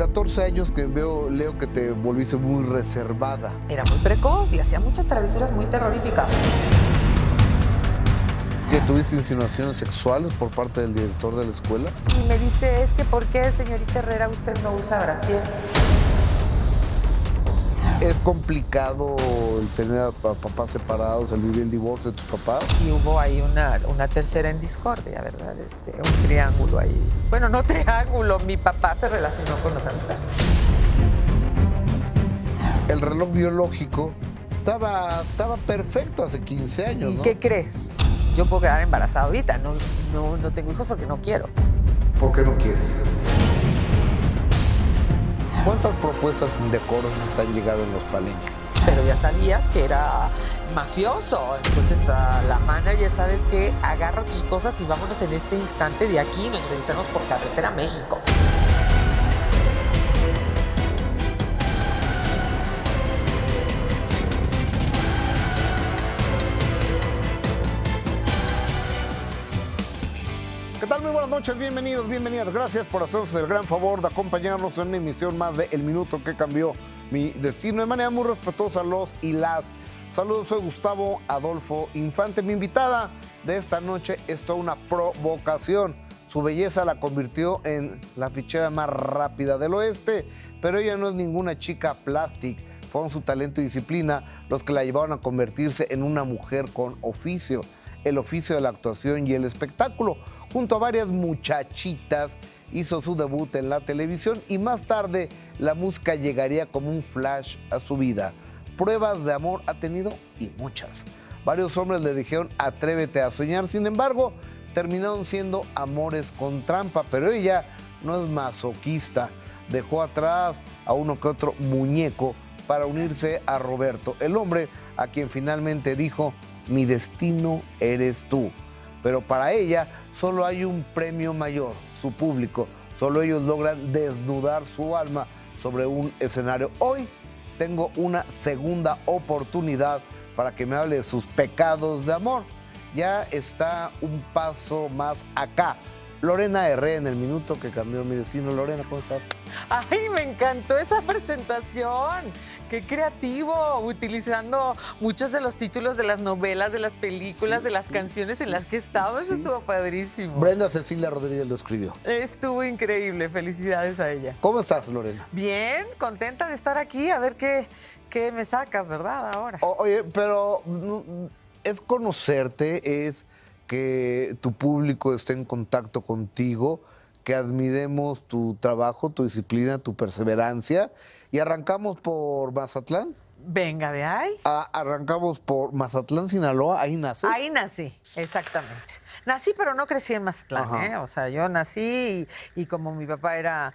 14 años que leo que te volviste muy reservada. Era muy precoz y hacía muchas travesuras muy terroríficas. ¿Que tuviste insinuaciones sexuales por parte del director de la escuela? Y me dice, es que ¿por qué, señorita Herrera, usted no usa brasier? ¿Es complicado el tener a papás separados, el vivir el divorcio de tus papás? Y hubo ahí una tercera en discordia, ¿verdad? Un triángulo ahí. Bueno, no triángulo, mi papá se relacionó con otra mujer. El reloj biológico estaba perfecto hace 15 años, ¿no? ¿Y qué crees? Yo puedo quedar embarazada ahorita, no tengo hijos porque no quiero. ¿Por qué no quieres? ¿Cuántas propuestas indecorosas te han llegado en los palenques? Pero ya sabías que era mafioso. Entonces a la manager, ¿sabes qué? Agarra tus cosas y vámonos en este instante de aquí. Nos regresamos por carretera a México. Muchas bienvenidos, bienvenidas. Gracias por hacernos el gran favor de acompañarnos en una emisión más de El Minuto que Cambió Mi Destino. De manera muy respetuosa los y las. Saludos, soy Gustavo Adolfo Infante. Mi invitada de esta noche es toda una provocación. Su belleza la convirtió en la fichera más rápida del oeste, pero ella no es ninguna chica plástica. Fueron su talento y disciplina los que la llevaron a convertirse en una mujer con oficio. El oficio de la actuación y el espectáculo. Junto a varias muchachitas hizo su debut en la televisión y más tarde la música llegaría como un flash a su vida. Pruebas de amor ha tenido y muchas. Varios hombres le dijeron atrévete a soñar, sin embargo terminaron siendo amores con trampa, pero ella no es masoquista. Dejó atrás a uno que otro muñeco para unirse a Roberto, el hombre a quien finalmente dijo: mi destino eres tú. Pero para ella solo hay un premio mayor, su público. Solo ellos logran desnudar su alma sobre un escenario. Hoy tengo una segunda oportunidad para que me hable de sus pecados de amor. Ya está un paso más acá. Lorena Herrera en El Minuto que Cambió Mi Destino. Lorena, ¿cómo estás? ¡Ay, me encantó esa presentación! ¡Qué creativo! Utilizando muchos de los títulos de las novelas, de las películas, sí, de las canciones en las que he estado. Eso estuvo padrísimo. Brenda Cecilia Rodríguez lo escribió. Estuvo increíble. Felicidades a ella. ¿Cómo estás, Lorena? Bien, contenta de estar aquí. A ver qué me sacas, ¿verdad? Ahora. Oye, pero es conocerte, es que tu público esté en contacto contigo, que admiremos tu trabajo, tu disciplina, tu perseverancia. Y arrancamos por Mazatlán. Venga de ahí. Arrancamos por Mazatlán, Sinaloa. Ahí naces. Ahí nací, exactamente. Nací, pero no crecí en Mazatlán, ¿eh? O sea, yo nací y como mi papá era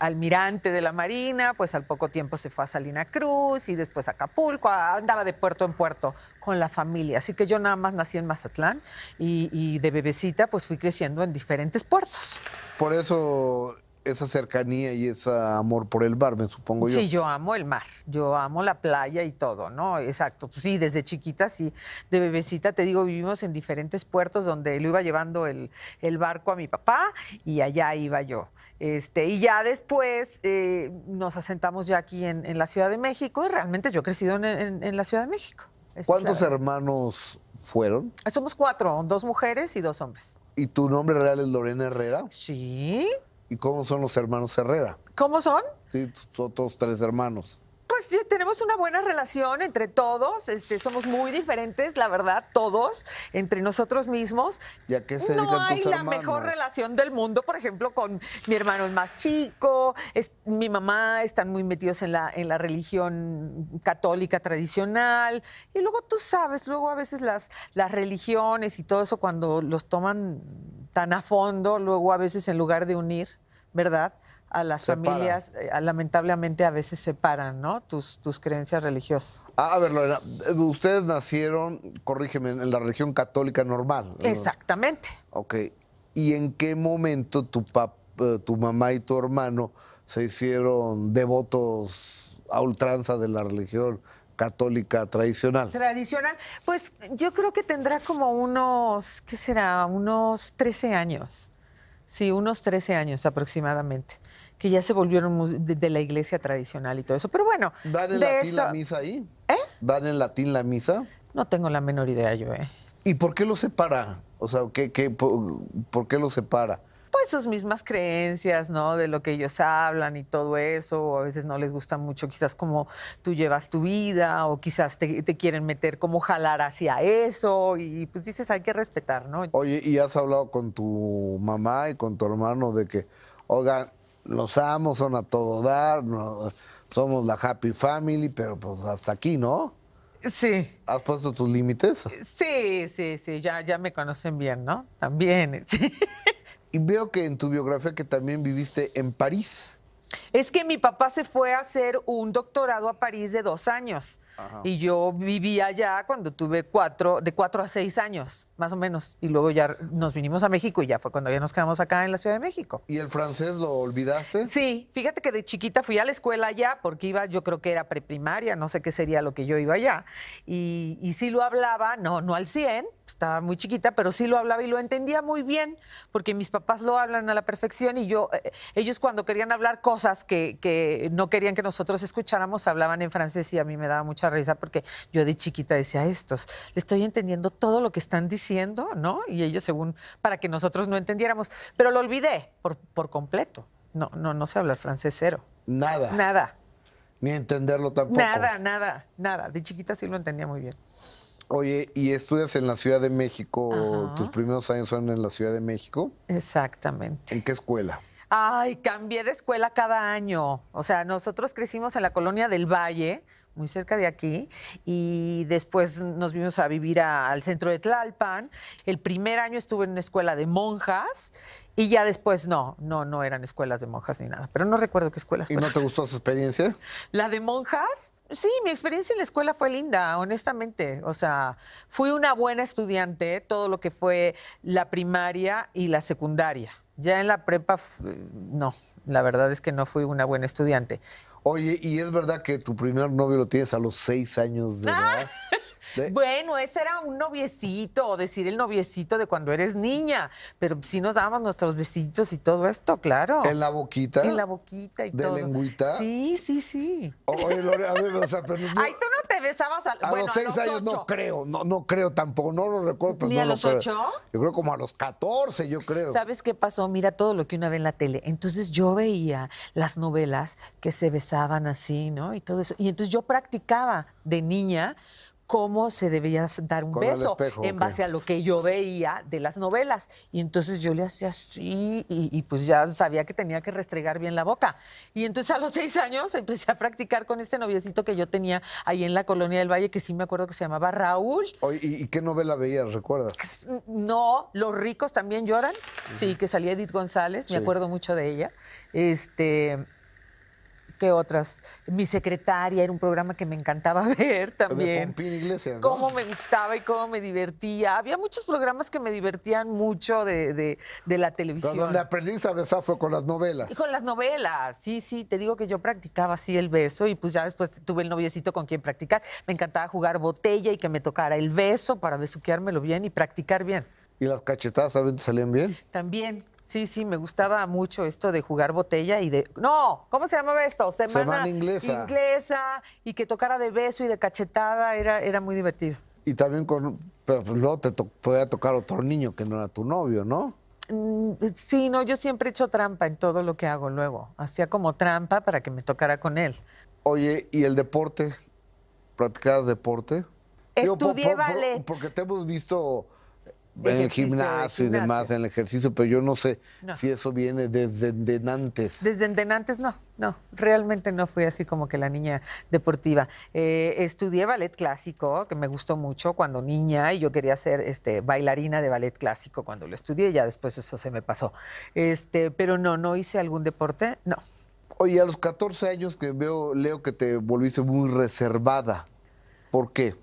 almirante de la Marina, pues al poco tiempo se fue a Salina Cruz y después a Acapulco, andaba de puerto en puerto con la familia. Así que yo nada más nací en Mazatlán y de bebecita pues fui creciendo en diferentes puertos. Por eso esa cercanía y ese amor por el mar, me supongo yo. Sí, yo amo el mar, yo amo la playa y todo, ¿no? Exacto, pues sí, desde chiquita, sí, de bebecita, te digo, vivimos en diferentes puertos donde lo iba llevando el barco a mi papá y allá iba yo. Y ya después nos asentamos ya aquí en la Ciudad de México y realmente yo he crecido en la Ciudad de México. ¿Cuántos hermanos fueron? Somos 4, 2 mujeres y 2 hombres. ¿Y tu nombre real es Lorena Herrera? Sí. ¿Y cómo son los hermanos Herrera? ¿Cómo son? Sí, son todos 3 hermanos. Pues sí, tenemos una buena relación entre todos. Somos muy diferentes, la verdad, todos, entre nosotros mismos. ¿Y a qué se dedican tus hermanos? No hay la mejor relación del mundo, por ejemplo, con mi hermano el más chico, mi mamá, están muy metidos en la religión católica tradicional. Y luego tú sabes, luego a veces las religiones y todo eso, cuando los toman tan a fondo, luego a veces en lugar de unir, ¿verdad?, a las familias, lamentablemente a veces separan, ¿no? Tus creencias religiosas. A ver, Lorena, ustedes nacieron, corrígeme, en la religión católica normal. Exactamente. Ok. ¿Y en qué momento tu mamá y tu hermano se hicieron devotos a ultranza de la religión católica tradicional? Tradicional. Pues yo creo que tendrá como unos, ¿qué será? Unos 13 años. Sí, unos 13 años aproximadamente. que ya se volvieron de la iglesia tradicional y todo eso. Pero bueno. ¿Dan en latín la misa ahí? ¿Eh? ¿Dan en latín la misa? No tengo la menor idea yo, ¿eh? ¿Y por qué lo separa? O sea, ¿por qué lo separa? Pues sus mismas creencias, ¿no? De lo que ellos hablan y todo eso. O a veces no les gusta mucho quizás cómo tú llevas tu vida, o quizás te quieren meter, como jalar hacia eso. Y pues dices, hay que respetar, ¿no? Oye, ¿y has hablado con tu mamá y con tu hermano de que, oigan, los amo, son a todo dar, no, somos la happy family, pero pues hasta aquí, ¿no? Sí. ¿Has puesto tus límites? Sí, sí, sí, ya me conocen bien, ¿no? También, sí. Y veo que en tu biografía que también viviste en París. Es que mi papá se fue a hacer un doctorado a París de 2 años. Ajá. Y yo vivía allá cuando tuve 4, de 4 a 6 años, más o menos. Y luego ya nos vinimos a México y ya fue cuando ya nos quedamos acá en la Ciudad de México. ¿Y el francés lo olvidaste? Sí, fíjate que de chiquita fui a la escuela allá porque iba, yo creo que era preprimaria, no sé qué sería lo que yo iba allá. Y sí lo hablaba, no al 100, estaba muy chiquita, pero sí lo hablaba y lo entendía muy bien porque mis papás lo hablan a la perfección y yo, ellos cuando querían hablar cosas que no querían que nosotros escucháramos, hablaban en francés y a mí me daba mucha risa porque yo de chiquita decía, estos, le estoy entendiendo todo lo que están diciendo, ¿no? Y ellos según, para que nosotros no entendiéramos. Pero lo olvidé por completo. No sé hablar francés, cero. Nada. Nada. Ni entenderlo tampoco. Nada. De chiquita sí lo entendía muy bien. Oye, ¿y estudias en la Ciudad de México? Ajá. ¿Tus primeros años son en la Ciudad de México? Exactamente. ¿En qué escuela? Ay, cambié de escuela cada año. O sea, nosotros crecimos en la Colonia del Valle, muy cerca de aquí, y después nos vimos a vivir al centro de Tlalpan. El primer año estuve en una escuela de monjas y ya después no eran escuelas de monjas ni nada, pero no recuerdo qué escuelas. ¿Y no te gustó su experiencia? ¿La de monjas? Sí, mi experiencia en la escuela fue linda, honestamente. O sea, fui una buena estudiante, todo lo que fue la primaria y la secundaria. Ya en la prepa, no, la verdad es que no fui una buena estudiante. Oye, ¿y es verdad que tu primer novio lo tienes a los 6 años de edad? Bueno, ese era un noviecito, decir el noviecito de cuando eres niña. Pero sí nos dábamos nuestros besitos y todo esto, claro. ¿En la boquita? En la boquita y todo. ¿De lengüita? Sí, sí, sí. Oye, Lorena, a ver, o sea, pero... Ay, tú no te besabas a los 6 años, 8. No creo, no creo tampoco, no lo recuerdo. Pero ¿ni no a los 8? Creo. Yo creo como a los 14, yo creo. ¿Sabes qué pasó? Mira todo lo que una ve en la tele. Entonces yo veía las novelas que se besaban así, ¿no? Y todo eso. Y entonces yo practicaba de niña cómo se debía dar un beso en base a lo que yo veía de las novelas. Y entonces yo le hacía así y pues ya sabía que tenía que restregar bien la boca. Y entonces a los 6 años empecé a practicar con este noviecito que yo tenía ahí en la Colonia del Valle, que sí me acuerdo que se llamaba Raúl. ¿Y qué novela veías, recuerdas? No, Los Ricos También Lloran. Sí, que salía Edith González, me acuerdo mucho de ella. ¿Qué otras? Mi Secretaria era un programa que me encantaba ver también. De Pompín Iglesias, ¿no? Cómo me gustaba y cómo me divertía. Había muchos programas que me divertían mucho de la televisión. Pero donde aprendí a besar fue con las novelas. Y con las novelas, sí. Te digo que yo practicaba así el beso y pues ya después tuve el noviecito con quien practicar. Me encantaba jugar botella y que me tocara el beso para besuqueármelo bien y practicar bien. ¿Y las cachetadas salían bien? También. Sí, me gustaba mucho esto de jugar botella y de... No, ¿cómo se llamaba esto? Semana inglesa. Y que tocara de beso y de cachetada, era muy divertido. Y también pero luego te podía tocar otro niño que no era tu novio, ¿no? Sí, no, yo siempre he hecho trampa en todo lo que hago luego. Hacía como trampa para que me tocara con él. Oye, ¿y el deporte? ¿Practicabas deporte? Estudié ballet. Porque te hemos visto... En el gimnasio y demás, en el ejercicio, pero yo no sé si eso viene desde antes. Desde antes no, realmente no fui así como que la niña deportiva. Estudié ballet clásico, que me gustó mucho cuando niña, y yo quería ser bailarina de ballet clásico cuando lo estudié, ya después eso se me pasó. Pero no hice algún deporte, no. Oye, a los 14 años que leo que te volviste muy reservada, ¿por qué?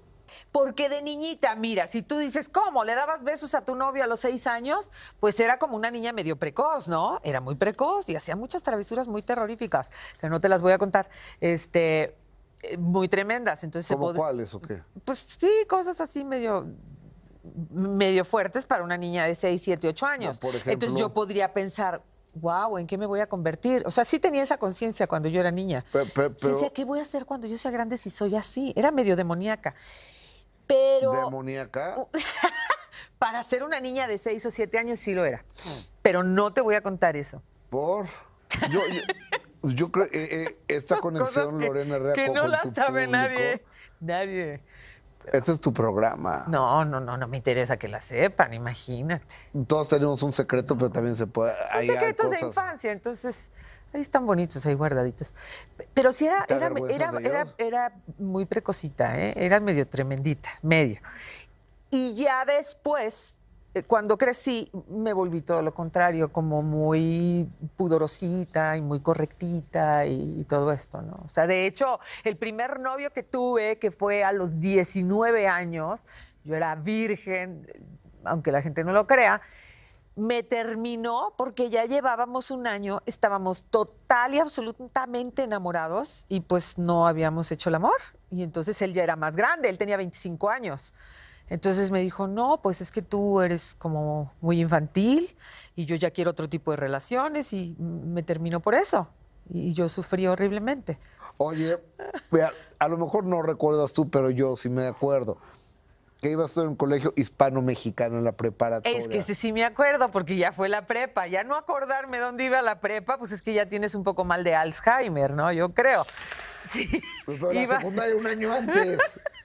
Porque de niñita, mira, si tú dices, ¿cómo? ¿Le dabas besos a tu novio a los 6 años? Pues era como una niña medio precoz, ¿no? Era muy precoz y hacía muchas travesuras muy terroríficas, que no te las voy a contar, muy tremendas. Entonces, ¿cómo cuáles o qué? Pues sí, cosas así medio fuertes para una niña de 6, 7, 8 años. No, por ejemplo... Entonces yo podría pensar... wow, ¿en qué me voy a convertir? O sea, sí tenía esa conciencia cuando yo era niña. Pero sí, ¿qué voy a hacer cuando yo sea grande si soy así? Era medio demoníaca. Pero... ¿Demoníaca? Para ser una niña de 6 o 7 años sí lo era. Pero no te voy a contar eso. ¿Por? Yo creo esta conexión, Lorena Herrera, que no la sabe nadie. Nadie. Este es tu programa. No me interesa que la sepan, imagínate. Todos tenemos un secreto, pero también se puede... Son secretos de infancia, entonces... Ahí están bonitos, ahí guardaditos. Pero sí era muy precocita, ¿eh? Era medio tremendita, medio. Y ya después, cuando crecí, me volví todo lo contrario, como muy pudorosita y muy correctita y todo esto, ¿no? O sea, de hecho, el primer novio que tuve, que fue a los 19 años, yo era virgen, aunque la gente no lo crea, me terminó porque ya llevábamos un año, estábamos total y absolutamente enamorados y pues no habíamos hecho el amor. Y entonces él ya era más grande, él tenía 25 años. Entonces me dijo, no, pues es que tú eres como muy infantil y yo ya quiero otro tipo de relaciones, y me terminó por eso. Y yo sufrí horriblemente. Oye, a lo mejor no recuerdas tú, pero yo sí me acuerdo. Que ibas en un colegio hispano-mexicano en la preparatoria. Es que ese sí me acuerdo, porque ya fue la prepa. Ya no acordarme dónde iba la prepa, pues es que ya tienes un poco mal de Alzheimer, ¿no? Yo creo. Sí. Pues pero la secundaria un año antes.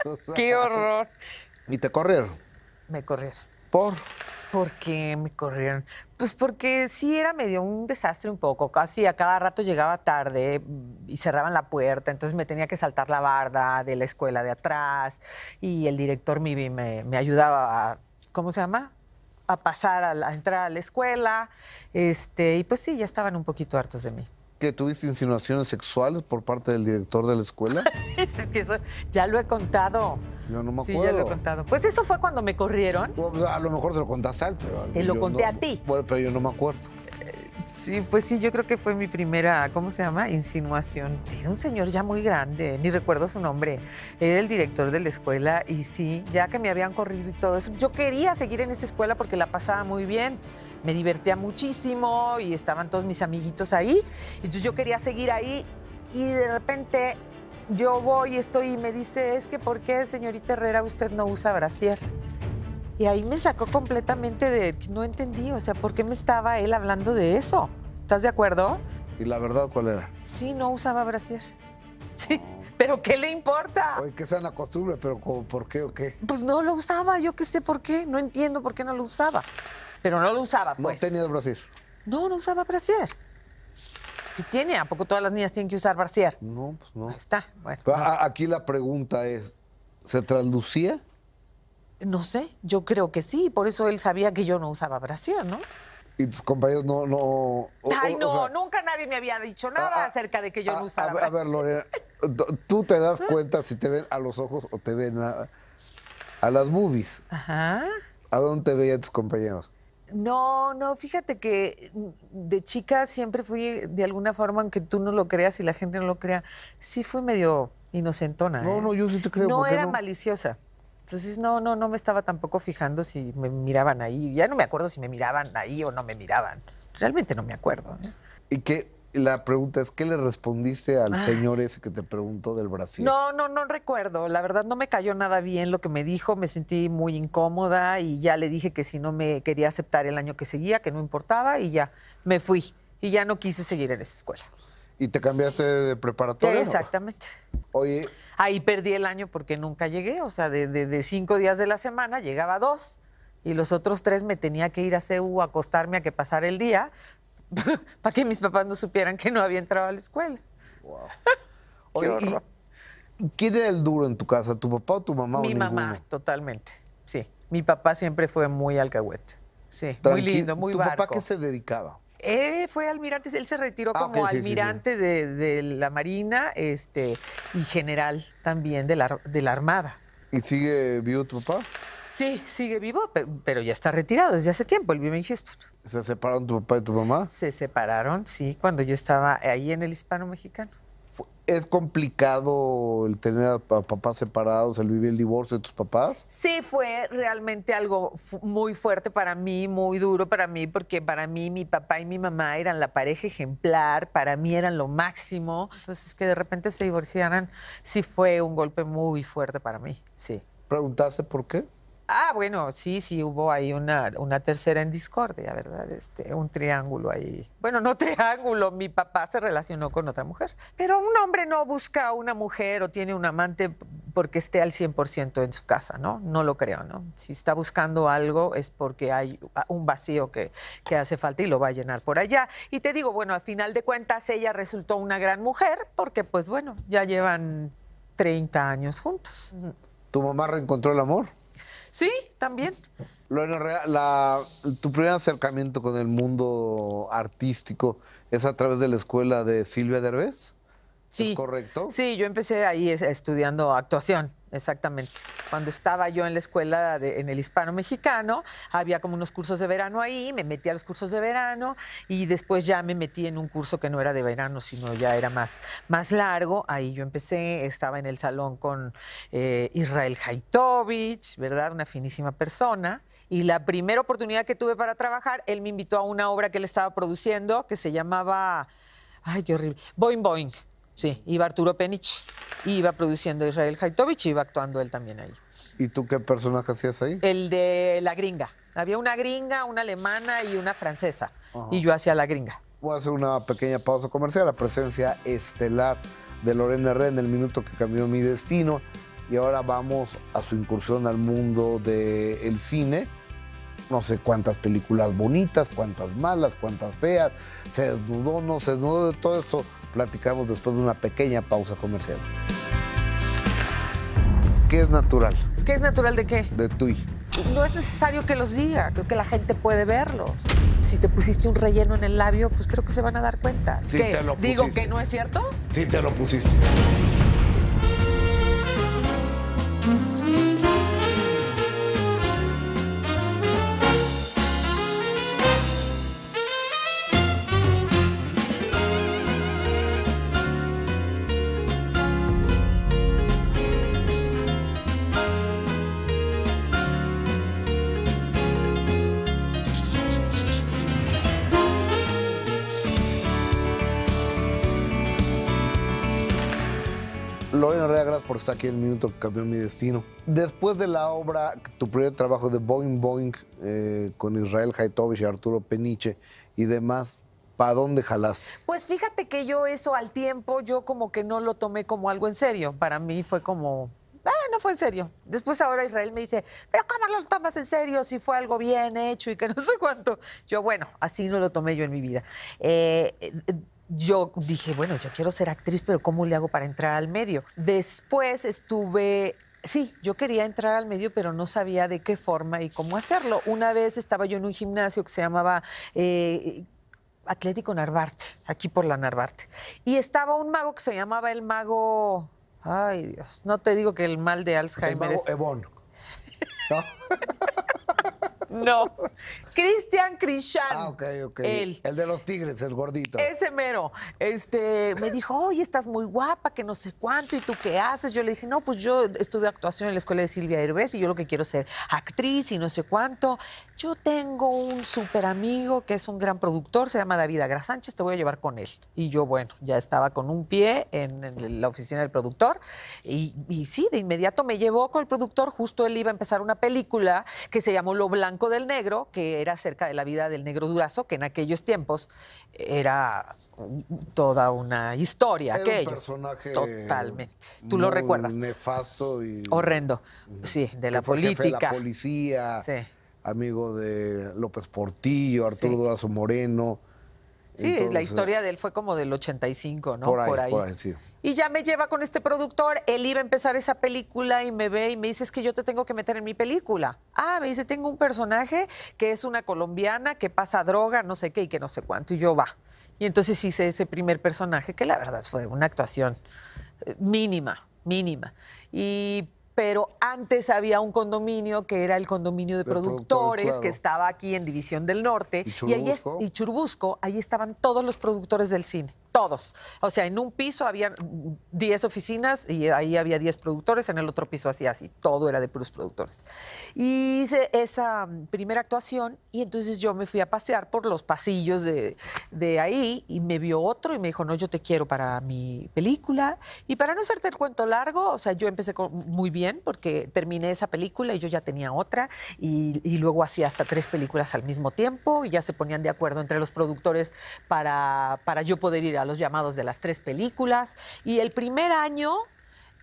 O sea, ¡qué horror! ¿Y te corrieron? Me corrieron. ¿Por? ¿Por qué me corrieron? Pues porque sí era medio un desastre un poco. Casi a cada rato llegaba tarde y cerraban la puerta, entonces me tenía que saltar la barda de la escuela de atrás y el director me ayudaba a... ¿Cómo se llama? A pasar, a entrar a la escuela. Y pues sí, ya estaban un poquito hartos de mí. ¿Que tuviste insinuaciones sexuales por parte del director de la escuela? Es que eso ya lo he contado. Yo no me acuerdo. Sí, ya lo he contado. Pues eso fue cuando me corrieron. Pues a lo mejor se lo contaste a él, pero... Te lo conté a ti. Bueno, pero yo no me acuerdo. Sí, pues sí, yo creo que fue mi primera, ¿cómo se llama? Insinuación. Era un señor ya muy grande, ni recuerdo su nombre. Era el director de la escuela y sí, ya que me habían corrido y todo eso, yo quería seguir en esta escuela porque la pasaba muy bien. Me divertía muchísimo y estaban todos mis amiguitos ahí. Entonces yo quería seguir ahí y de repente yo voy y estoy y me dice, es que ¿por qué, señorita Herrera, usted no usa brasier? Y ahí me sacó completamente de... No entendí, o sea, ¿por qué me estaba él hablando de eso? ¿Estás de acuerdo? ¿Y la verdad cuál era? Sí, no usaba brasier. Sí. ¿Pero qué le importa? Oye, que sea una costumbre, pero ¿por qué o qué? Pues no lo usaba, yo qué sé por qué. No entiendo por qué no lo usaba. Pero no lo usaba, pues. ¿No tenía brasier? No, no usaba brasier. ¿Qué tiene? ¿A poco todas las niñas tienen que usar brasier? No, pues no. Ahí está. Bueno, no. Aquí la pregunta es, ¿se traslucía? No sé, yo creo que sí. Por eso él sabía que yo no usaba brasier, ¿no? ¿Y tus compañeros no...? Ay, no, o sea, nunca nadie me había dicho nada acerca de que yo no usaba brasier. A ver, Lorena, ¿tú te das cuenta si te ven a los ojos o te ven a las boobies? Ajá. ¿A dónde te veían tus compañeros? No, fíjate que de chica siempre fui, de alguna forma, aunque tú no lo creas y la gente no lo crea, sí fui medio inocentona. No, yo sí te creo. No era maliciosa. Entonces, no me estaba tampoco fijando si me miraban ahí. Ya no me acuerdo si me miraban ahí o no me miraban. Realmente no me acuerdo. Y que la pregunta es, ¿qué le respondiste al señor ese que te preguntó del brasier? No recuerdo. La verdad, no me cayó nada bien lo que me dijo. Me sentí muy incómoda y ya le dije que si no me quería aceptar el año que seguía, que no importaba, y ya me fui. Y ya no quise seguir en esa escuela. ¿Y te cambiaste de preparatoria? Sí, exactamente. Oye... Ahí perdí el año porque nunca llegué. O sea, de 5 días de la semana llegaba 2. Y los otros 3 me tenía que ir a CU a acostarme a que pasara el día para que mis papás no supieran que no había entrado a la escuela. Wow. Oye, ¿quién era el duro en tu casa? ¿Tu papá o tu mamá? Mi mamá, totalmente. Sí. Mi papá siempre fue muy alcahuete. Sí, muy lindo, muy barco. ¿Tu papá qué se dedicaba? Fue almirante, él se retiró como almirante de la Marina y general también de la Armada. ¿Y sigue vivo tu papá? Sí, sigue vivo, pero ya está retirado desde hace tiempo, él vive en Houston. ¿Se separaron tu papá y tu mamá? Se separaron, sí, cuando yo estaba ahí en el Hispano-mexicano. ¿Es complicado el tener a papás separados, el vivir el divorcio de tus papás? Sí, fue realmente algo muy fuerte para mí, muy duro para mí, porque para mí mi papá y mi mamá eran la pareja ejemplar, para mí eran lo máximo. Entonces, que de repente se divorciaran, sí fue un golpe muy fuerte para mí, sí. ¿Preguntaste por qué? Ah, bueno, sí, sí, hubo ahí una tercera en discordia, ¿verdad? Un triángulo ahí. Bueno, no triángulo, mi papá se relacionó con otra mujer. Pero un hombre no busca a una mujer o tiene un amante porque esté al 100% en su casa, ¿no? No lo creo, ¿no? Si está buscando algo es porque hay un vacío que hace falta y lo va a llenar por allá. Y te digo, bueno, al final de cuentas ella resultó una gran mujer porque, pues bueno, ya llevan 30 años juntos. ¿Tu mamá reencontró el amor? Sí, también. Lorena Herrera, tu primer acercamiento con el mundo artístico es a través de la escuela de Silvia Derbez. Sí. ¿Es correcto? Sí, yo empecé ahí estudiando actuación, exactamente. Cuando estaba yo en la escuela en el Hispano-mexicano, había como unos cursos de verano ahí, me metí a los cursos de verano y después ya me metí en un curso que no era de verano, sino ya era más largo. Ahí yo empecé, estaba en el salón con Israel Jaitovich, ¿verdad? Una finísima persona. Y la primera oportunidad que tuve para trabajar, él me invitó a una obra que él estaba produciendo que se llamaba... ¡Ay, qué horrible! Boing Boing. Sí, iba Arturo Peniche, iba produciendo Israel Jaitovich, iba actuando él también ahí. ¿Y tú qué personaje hacías ahí? El de la gringa. Había una gringa, una alemana y una francesa. Ajá. Y yo hacía la gringa. Voy a hacer una pequeña pausa comercial. La presencia estelar de Lorena Herrera en El minuto que cambió mi destino. Y ahora vamos a su incursión al mundo del cine. No sé cuántas películas bonitas, cuántas malas, cuántas feas. Se desnudó, no se desnudó, de todo esto platicamos después de una pequeña pausa comercial. ¿Qué es natural? ¿Qué es natural de qué? De tú. No es necesario que los diga, creo que la gente puede verlos. Si te pusiste un relleno en el labio, pues creo que se van a dar cuenta. Sí, te lo pusiste. ¿Digo que no es cierto? Sí, te lo pusiste. Lorena Herrera, gracias por estar aquí en El minuto que cambió mi destino. Después de la obra, tu primer trabajo de Boing Boing con Israel Jaitovich y Arturo Peniche y demás, ¿para dónde jalaste? Pues fíjate que yo eso al tiempo, yo como que no lo tomé como algo en serio. Para mí fue como, no fue en serio. Después ahora Israel me dice, pero ¿cómo no lo tomas en serio? Si fue algo bien hecho y que no sé cuánto. Yo, bueno, así no lo tomé yo en mi vida. Yo dije, bueno, yo quiero ser actriz, pero ¿cómo le hago para entrar al medio? Después estuve... Sí, yo quería entrar al medio, pero no sabía de qué forma y cómo hacerlo. Una vez estaba yo en un gimnasio que se llamaba Atlético Narvarte, aquí por la Narvarte. Y estaba un mago que se llamaba el mago... Ay, Dios, no te digo que el mal de Alzheimer es... El mago Ebon. ¿No? No, Cristian. Ah, ok. Él. El de los tigres, el gordito. Ese mero. Me dijo, oye, estás muy guapa, que no sé cuánto, ¿y tú qué haces? Yo le dije, no, pues yo estudio actuación en la escuela de Silvia Derbez y yo lo que quiero es ser actriz y no sé cuánto. Yo tengo un súper amigo que es un gran productor, se llama David Agrasánchez, te voy a llevar con él. Y yo, bueno, ya estaba con un pie en la oficina del productor y sí, de inmediato me llevó con el productor, justo él iba a empezar una película que se llamó Lo Blanco del Negro, que era acerca de la vida del negro Durazo, que en aquellos tiempos era toda una historia. Era aquello. Un personaje totalmente. Tú lo recuerdas. Nefasto y... Horrendo, sí, de la política. Jefe de la policía. Sí. Amigo de López Portillo, Arturo Durazo Moreno. Sí, entonces, la historia de él fue como del 85, ¿no? Por ahí, sí. Y ya me lleva con este productor, él iba a empezar esa película y me ve y me dice, es que yo te tengo que meter en mi película. Ah, me dice, tengo un personaje que es una colombiana que pasa droga, no sé qué y que no sé cuánto, y yo va. Y entonces hice ese primer personaje, que la verdad fue una actuación mínima. Pero antes había un condominio que era el condominio de productores claro. Que estaba aquí en División del Norte. Y Churubusco. Ahí estaban todos los productores del cine. todos. O sea, en un piso había 10 oficinas y ahí había 10 productores, en el otro piso hacía así, todo era de puros productores. Y hice esa primera actuación y entonces yo me fui a pasear por los pasillos de ahí y me vio otro y me dijo, no, yo te quiero para mi película. Y para no hacerte el cuento largo, o sea, yo empecé muy bien porque terminé esa película y yo ya tenía otra y luego hacía hasta 3 películas al mismo tiempo y ya se ponían de acuerdo entre los productores para yo poder ir a los llamados de las 3 películas. Y el primer año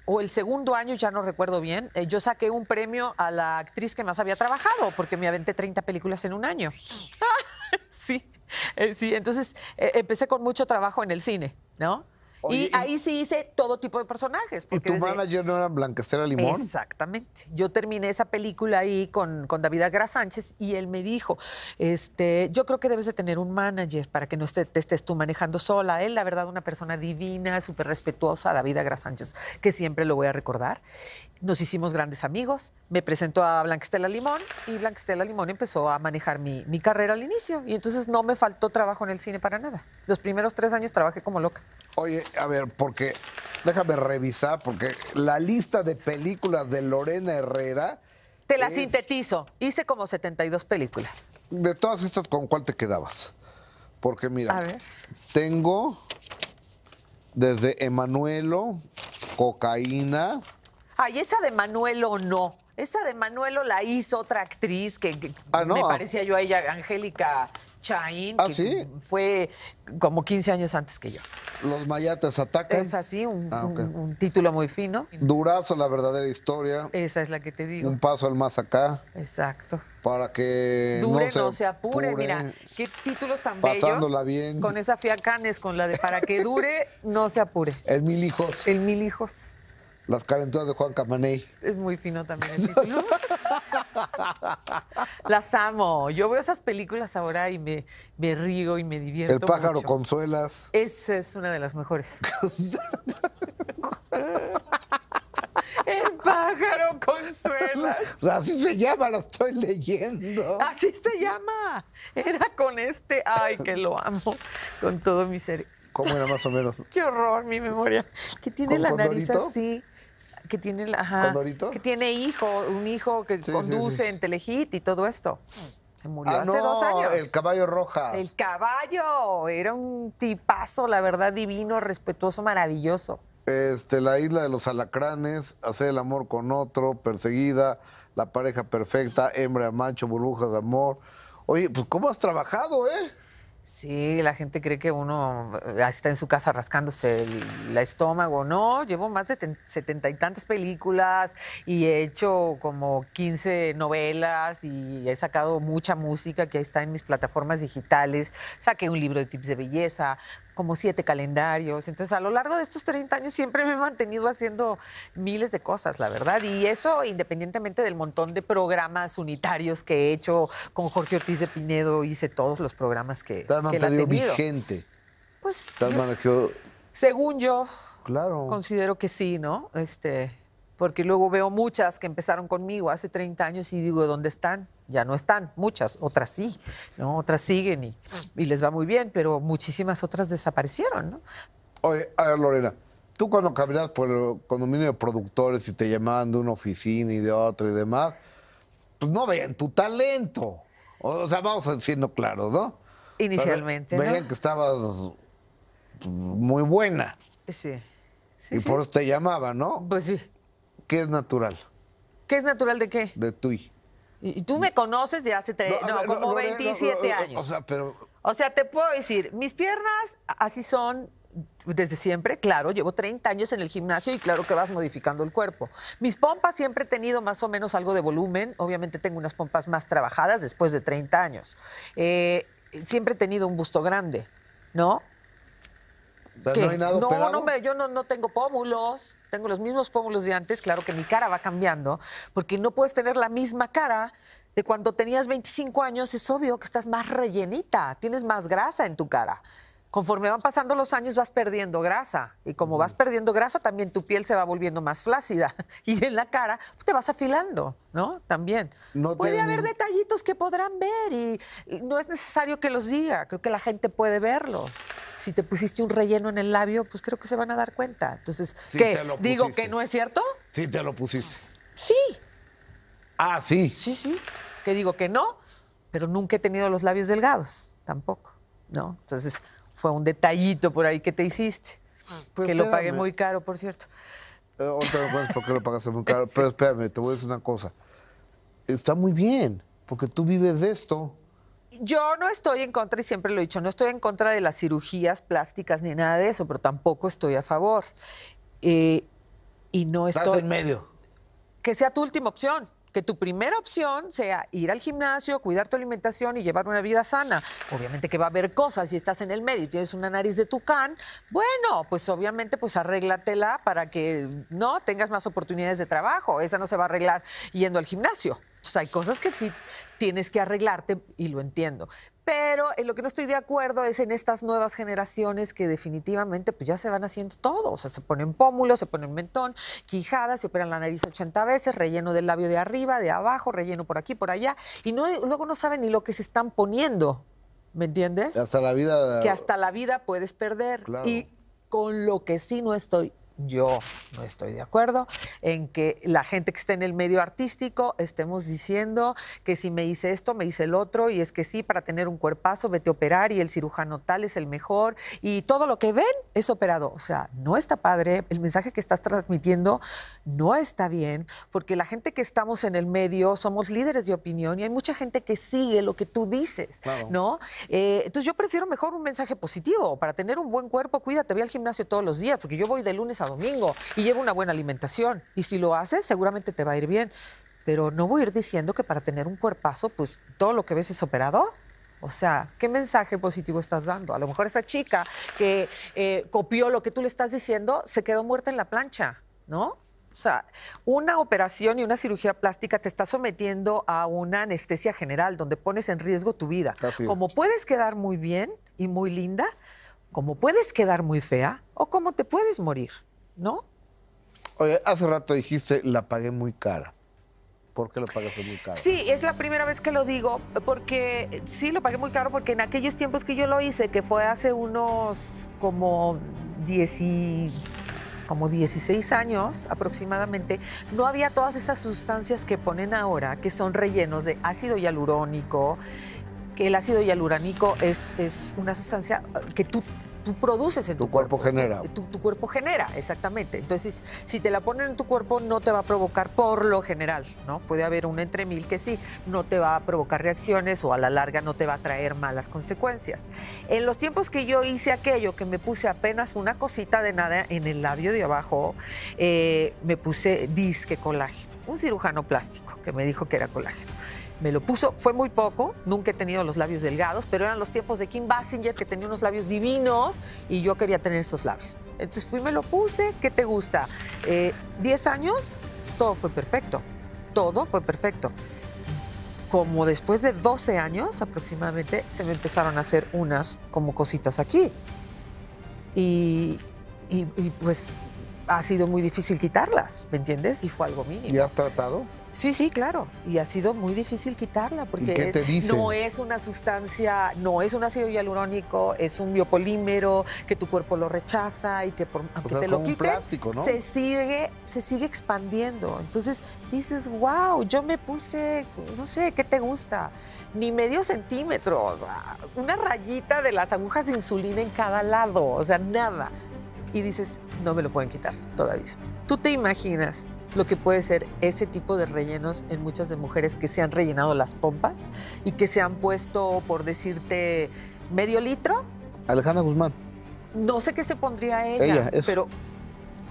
o el segundo año, ya no recuerdo bien, yo saqué un premio a la actriz que más había trabajado porque me aventé 30 películas en un año. Sí, sí, entonces empecé con mucho trabajo en el cine, ¿no? Oye, y ahí sí hice todo tipo de personajes. ¿Y tu manager no era Blanca Estela Limón? Exactamente. Yo terminé esa película ahí con David Agrasánchez y él me dijo, yo creo que debes de tener un manager para que no te estés tú manejando sola. Él, la verdad, una persona divina, súper respetuosa, David Agrasánchez, que siempre lo voy a recordar. Nos hicimos grandes amigos, me presentó a Blanca Estela Limón y Blanca Estela Limón empezó a manejar mi carrera al inicio y entonces no me faltó trabajo en el cine para nada. Los primeros 3 años trabajé como loca. Oye, a ver, porque déjame revisar, porque la lista de películas de Lorena Herrera... Te la sintetizo, hice como 72 películas. De todas estas, ¿con cuál te quedabas? Porque mira, a ver, tengo desde Emanuelo, Cocaína... Ay, esa de Manuelo no. Esa de Manuelo la hizo otra actriz que no, me parecía yo a ella, Angélica Chaín, que ¿sí? fue como 15 años antes que yo. Los mayates atacan. Es así, un título muy fino. Durazo, la verdadera historia. Esa es la que te digo. Un paso al más acá. Exacto. Para que dure, no se apure. Mira, qué títulos tan bellos. Pasándola bien. Con esa fui a Cannes, con la de Para que dure, no se apure. El Mil Hijos. El Mil Hijos. Las calenturas de Juan Camaney. Es muy fino también el título. Las amo. Yo veo esas películas ahora y me río y me divierto. El pájaro mucho. Consuelas. Esa es una de las mejores. El pájaro consuelas. Así se llama, la estoy leyendo. Así se llama. Era con ay, que lo amo con todo mi ser. ¿Cómo era más o menos? Qué horror mi memoria. Que tiene la nariz así. Que tiene, ajá, que tiene un hijo que conduce en Telehit y todo esto. Se murió hace 2 años. El Caballo Rojas. El Caballo. Era un tipazo, la verdad, divino, respetuoso, maravilloso. La isla de los alacranes, hacer el amor con otro, perseguida, la pareja perfecta, hembra, macho, burbujas de amor. Oye, pues ¿cómo has trabajado, Sí, la gente cree que uno está en su casa rascándose el estómago. No, llevo más de 70 y tantas películas y he hecho como 15 novelas y he sacado mucha música que ahí está en mis plataformas digitales. Saqué un libro de tips de belleza, como 7 calendarios. Entonces, a lo largo de estos 30 años siempre me he mantenido haciendo miles de cosas, la verdad. Y eso independientemente del montón de programas unitarios que he hecho. Con Jorge Ortiz de Pinedo hice todos los programas que... ¿Te has mantenido vigente? Pues, ¿te has manejado? Según yo, claro, considero que sí, ¿no? Porque luego veo muchas que empezaron conmigo hace 30 años y digo, ¿dónde están? Ya no están, muchas, otras sí, ¿no? Otras siguen y les va muy bien, pero muchísimas otras desaparecieron, ¿no? Oye, a ver, Lorena, tú cuando caminabas por el condominio de productores y te llamaban de una oficina y de otra y demás, pues no veían tu talento. O sea, vamos siendo claros, ¿no? Inicialmente, o sea, veían, ¿no?, que estabas muy buena. Sí. Y por eso te llamaban, ¿no? Pues sí. ¿Qué es natural? ¿Qué es natural de qué? De tú. Y tú me conoces de hace como 27 años. O sea, pero... O sea, te puedo decir, mis piernas así son... Desde siempre, claro, llevo 30 años en el gimnasio y claro que vas modificando el cuerpo. Mis pompas siempre he tenido más o menos algo de volumen. Obviamente tengo unas pompas más trabajadas después de 30 años. Siempre he tenido un busto grande, ¿no? O sea, ¿no hay nada operado? Yo no tengo pómulos. Tengo los mismos pómulos de antes. Claro que mi cara va cambiando porque no puedes tener la misma cara de cuando tenías 25 años. Es obvio que estás más rellenita, tienes más grasa en tu cara. Conforme van pasando los años vas perdiendo grasa y como vas perdiendo grasa también tu piel se va volviendo más flácida y en la cara te vas afilando, ¿no? También. Puede haber detallitos que podrán ver y no es necesario que los diga, creo que la gente puede verlos. si te pusiste un relleno en el labio, pues creo que se van a dar cuenta. Entonces, sí, ¿qué? ¿Digo que no es cierto? Sí, te lo pusiste. Sí. Ah, sí. Sí, sí. Que digo que no, pero nunca he tenido los labios delgados, tampoco, ¿no? Entonces, fue un detallito por ahí que te hiciste, pues que espérame. Lo pagué muy caro, por cierto. Otra vez, ¿por qué lo pagaste muy caro? Sí. Pero espérame, te voy a decir una cosa. Está muy bien, porque tú vives de esto. Yo no estoy en contra, y siempre lo he dicho, no estoy en contra de las cirugías plásticas ni nada de eso, pero tampoco estoy a favor. Y no estoy... Estás en medio. Que sea tu última opción. Que tu primera opción sea ir al gimnasio, cuidar tu alimentación y llevar una vida sana. Obviamente que va a haber cosas, si estás en el medio y tienes una nariz de tucán, bueno, pues obviamente pues arréglatela para que no tengas más oportunidades de trabajo. Esa no se va a arreglar yendo al gimnasio. Entonces, hay cosas que sí tienes que arreglarte y lo entiendo. Pero en lo que no estoy de acuerdo es en estas nuevas generaciones que definitivamente pues ya se van haciendo todo. O sea, se ponen pómulos, se ponen mentón, quijadas, se operan la nariz 80 veces, relleno del labio de arriba, de abajo, relleno por aquí, por allá. Y no, luego no saben ni lo que se están poniendo, ¿me entiendes? Hasta la vida... Que hasta la vida puedes perder. Claro. Y con lo que sí no estoy... Yo no estoy de acuerdo en que la gente que está en el medio artístico estemos diciendo que si me hice esto, me hice el otro, y es que sí, para tener un cuerpazo, vete a operar, y el cirujano tal es el mejor, y todo lo que ven es operado. O sea, no está padre, el mensaje que estás transmitiendo no está bien, porque la gente que estamos en el medio somos líderes de opinión y hay mucha gente que sigue lo que tú dices, claro, ¿no? Entonces yo prefiero mejor un mensaje positivo. Para tener un buen cuerpo, cuídate, ve al gimnasio todos los días, porque yo voy de lunes a domingo y lleva una buena alimentación, y si lo haces seguramente te va a ir bien, pero no voy a ir diciendo que para tener un cuerpazo pues todo lo que ves es operado. O sea, ¿qué mensaje positivo estás dando? A lo mejor esa chica que copió lo que tú le estás diciendo se quedó muerta en la plancha, ¿no? O sea, una operación y una cirugía plástica te está sometiendo a una anestesia general donde pones en riesgo tu vida. Como puedes quedar muy bien y muy linda, como puedes quedar muy fea, o como te puedes morir, ¿no? Oye, hace rato dijiste, la pagué muy cara. ¿Por qué la pagaste muy cara? Sí, es la primera vez que lo digo, porque sí, lo pagué muy caro, porque en aquellos tiempos que yo lo hice, que fue hace unos como 16 años aproximadamente, no había todas esas sustancias que ponen ahora, que son rellenos de ácido hialurónico, que el ácido hialurónico es una sustancia que tú produces en tu cuerpo. Tu cuerpo genera. Tu cuerpo genera, exactamente. Entonces, si te la ponen en tu cuerpo, no te va a provocar por lo general, ¿no? Puede haber un entre mil que sí, no te va a provocar reacciones o a la larga no te va a traer malas consecuencias. En los tiempos que yo hice aquello, que me puse apenas una cosita de nada en el labio de abajo, me puse disque colágeno. Un cirujano plástico que me dijo que era colágeno. Me lo puso, fue muy poco, nunca he tenido los labios delgados, pero eran los tiempos de Kim Basinger, que tenía unos labios divinos y yo quería tener esos labios. Entonces fui, me lo puse, ¿qué te gusta? 10 años, todo fue perfecto, todo fue perfecto. Como después de 12 años aproximadamente, se me empezaron a hacer unas como cositas aquí. Y pues ha sido muy difícil quitarlas, ¿me entiendes? Y fue algo mínimo. ¿Y has tratado? Sí, sí, claro. Y ha sido muy difícil quitarla porque no es una sustancia, no es un ácido hialurónico, es un biopolímero que tu cuerpo lo rechaza y que aunque te lo quiten, plástico, ¿no? se sigue expandiendo. Entonces dices, wow, yo me puse, no sé, ¿qué te gusta? Ni medio centímetro, una rayita de las agujas de insulina en cada lado, o sea, nada. Y dices, no me lo pueden quitar todavía. ¿Tú te imaginas lo que puede ser ese tipo de rellenos en muchas de mujeres que se han rellenado las pompas y que se han puesto, por decirte, medio litro? Alejandra Guzmán. No sé qué se pondría ella pero,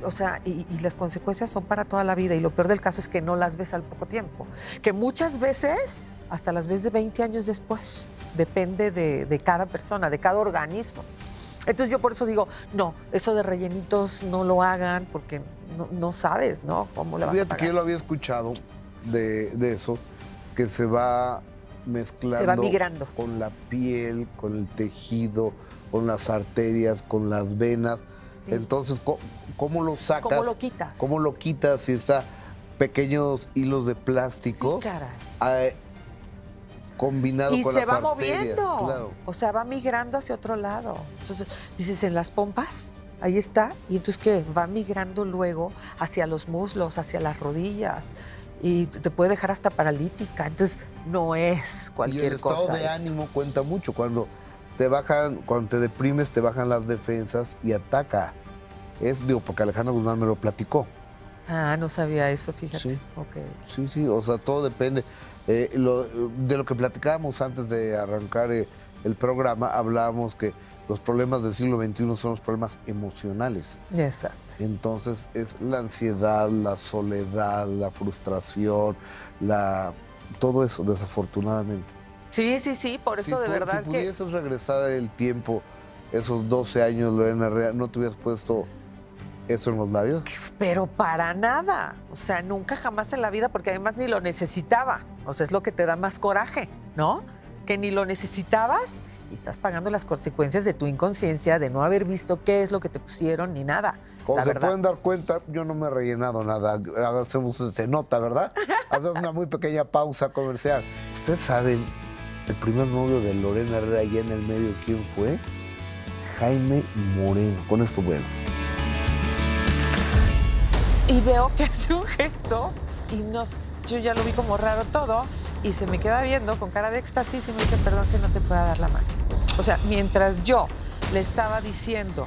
o sea, y las consecuencias son para toda la vida. Y lo peor del caso es que no las ves al poco tiempo. Que muchas veces, hasta las ves de 20 años después. Depende de cada persona, de cada organismo. Entonces yo por eso digo, no, eso de rellenitos no lo hagan porque no sabes, ¿no? ¿Cómo le vas a pagar? Que yo lo había escuchado de eso, que se va mezclando. Se va migrando. Con la piel, con el tejido, con las arterias, con las venas. Sí. Entonces, ¿cómo lo sacas? ¿Cómo lo quitas? ¿Cómo lo quitas si está pequeños hilos de plástico? Sí, caray. combinado y con las arterias. Y se va moviendo, claro. O sea, va migrando hacia otro lado. Entonces, dices, en las pompas, ahí está. Y entonces, ¿qué? Va migrando luego hacia los muslos, hacia las rodillas. Y te puede dejar hasta paralítica. Entonces, no es cualquier cosa. Y el estado de ánimo cuenta mucho. Cuando te bajan, cuando te deprimes, te bajan las defensas y ataca. Es, digo, porque Alejandro Guzmán me lo platicó. Ah, no sabía eso, fíjate. Sí, okay. Sí, sí, o sea, todo depende. De lo que platicábamos antes de arrancar el programa, hablábamos que los problemas del siglo XXI son los problemas emocionales. Exacto. Entonces, es la ansiedad, la soledad, la frustración, todo eso, desafortunadamente. Sí, sí, sí, por eso de verdad que... Si pudieses regresar el tiempo, esos 12 años, Lorena Herrera, ¿no te hubieras puesto eso en los labios? Pero para nada, o sea, nunca jamás en la vida, porque además ni lo necesitaba. O sea, es lo que te da más coraje, ¿no? Que ni lo necesitabas y estás pagando las consecuencias de tu inconsciencia, de no haber visto qué es lo que te pusieron ni nada. Como se pueden dar cuenta, yo no me he rellenado nada. Se nota, ¿verdad? Haces una muy pequeña pausa comercial. Ustedes saben, el primer novio de Lorena Herrera allá en el medio, ¿quién fue? Jaime Moreno. Con esto, bueno. Y veo que hace un gesto y no, yo ya lo vi como raro todo y se me queda viendo con cara de éxtasis y me dice, perdón que no te pueda dar la mano. O sea, mientras yo le estaba diciendo,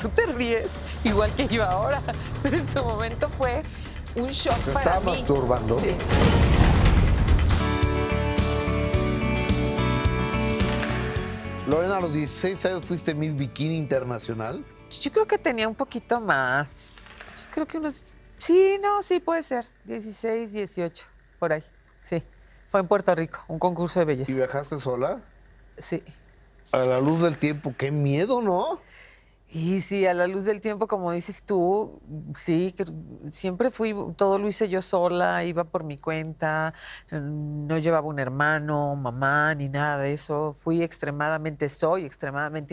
tú te ríes igual que yo ahora, pero en su momento fue un shock para mí. Se estaba masturbando. Sí. Lorena, a los 16 años fuiste Miss Bikini Internacional. Yo creo que tenía un poquito más. Creo que unos... Sí, no, sí, puede ser. 16, 18, por ahí. Sí. Fue en Puerto Rico, un concurso de belleza. ¿Y viajaste sola? Sí. A la luz del tiempo, qué miedo, ¿no? Y sí, a la luz del tiempo, como dices tú, sí, que siempre fui, todo lo hice yo sola, iba por mi cuenta, no llevaba un hermano, mamá, ni nada de eso. Soy extremadamente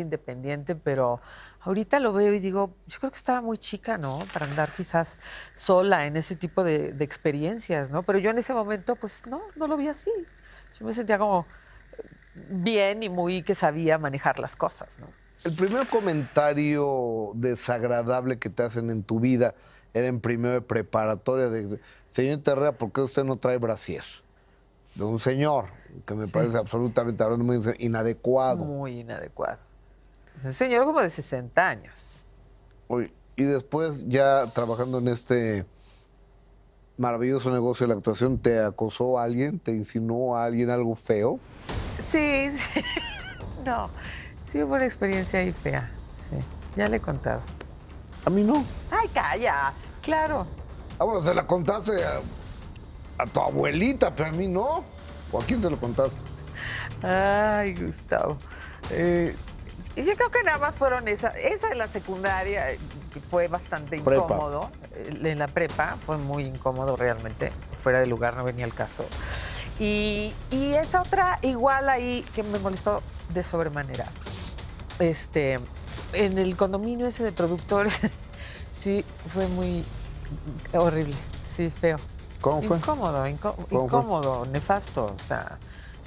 independiente, pero ahorita lo veo y digo, yo creo que estaba muy chica, ¿no? Para andar quizás sola en ese tipo de experiencias, ¿no? Pero yo en ese momento, pues no lo vi así. Yo me sentía como bien y muy que sabía manejar las cosas, ¿no? El primer comentario desagradable que te hacen en tu vida era en primero de preparatoria. De, señor Herrera, ¿por qué usted no trae brasier? De un señor, que me parece absolutamente muy inadecuado. Muy inadecuado. Es un señor como de 60 años. Uy, y después, ya trabajando en este maravilloso negocio de la actuación, ¿te acosó a alguien? ¿Te insinuó a alguien algo feo? Sí, sí. No. Sí, hubo una experiencia ahí fea, sí. Ya le he contado. ¿A mí no? ¡Ay, calla! Claro. Ah, bueno, se la contaste a tu abuelita, pero a mí no. ¿O a quién se lo contaste? Ay, Gustavo. Yo creo que nada más fueron esas. Esa de la secundaria fue bastante incómodo. En la prepa fue muy incómodo realmente. Fuera de lugar no venía el caso. Y esa otra igual ahí que me molestó de sobremanera. En el condominio ese de productores, sí, fue muy horrible, sí, feo. ¿Cómo fue? Incómodo, incómodo, nefasto, o sea...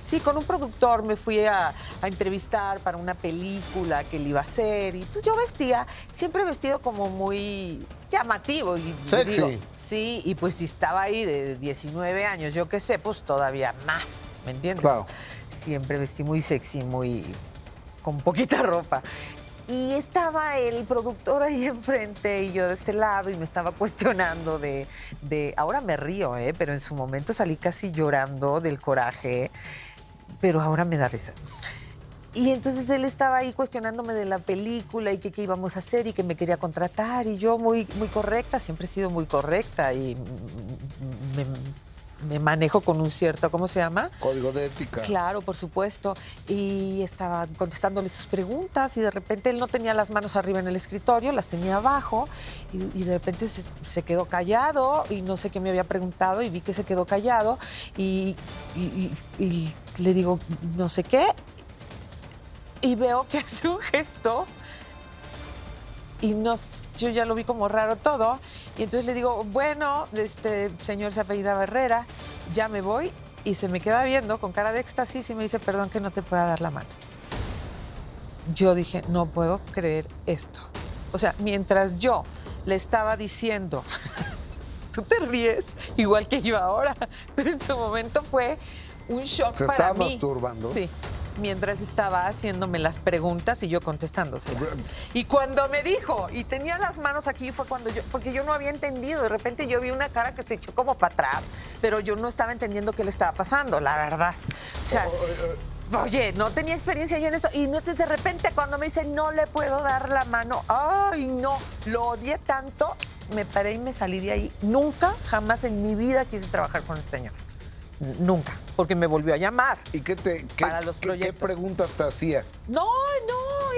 Sí, con un productor me fui a entrevistar para una película que él iba a hacer y pues yo vestía, siempre vestido como muy llamativo. Y sexy. Digo, sí, y pues si estaba ahí de 19 años, yo qué sé, pues todavía más, ¿me entiendes? Claro. Siempre vestí muy sexy, con poquita ropa. Y estaba el productor ahí enfrente y yo de este lado y me estaba cuestionando Ahora me río, pero en su momento salí casi llorando del coraje, pero ahora me da risa. Y entonces él estaba ahí cuestionándome de la película y qué íbamos a hacer y que me quería contratar. Y yo muy correcta, siempre he sido muy correcta y me manejo con un cierto, ¿cómo se llama? Código de ética. Claro, por supuesto. Y estaba contestándole sus preguntas y de repente él no tenía las manos arriba en el escritorio, las tenía abajo y de repente se quedó callado y no sé qué me había preguntado y vi que se quedó callado y le digo no sé qué y veo que hace un gesto y no, yo ya lo vi como raro todo. Y entonces le digo, bueno, señor se apellidaba Herrera, ya me voy. y se me queda viendo con cara de éxtasis y me dice, perdón que no te pueda dar la mano. Yo dije, no puedo creer esto. O sea, mientras yo le estaba diciendo, tú te ríes, igual que yo ahora, pero en su momento fue un shock para mí. ¿Se estaba masturbando? Sí, mientras estaba haciéndome las preguntas y yo contestándoselas. Y cuando me dijo, y tenía las manos aquí, fue cuando yo, porque yo no había entendido, de repente yo vi una cara que se echó como para atrás, pero yo no estaba entendiendo qué le estaba pasando, la verdad. O sea... Oye, no tenía experiencia yo en eso. Y entonces de repente cuando me dice no le puedo dar la mano, ay no, lo odié tanto, me paré y me salí de ahí. Nunca, jamás en mi vida quise trabajar con ese señor. Nunca, porque me volvió a llamar. ¿Y qué preguntas te hacía? No,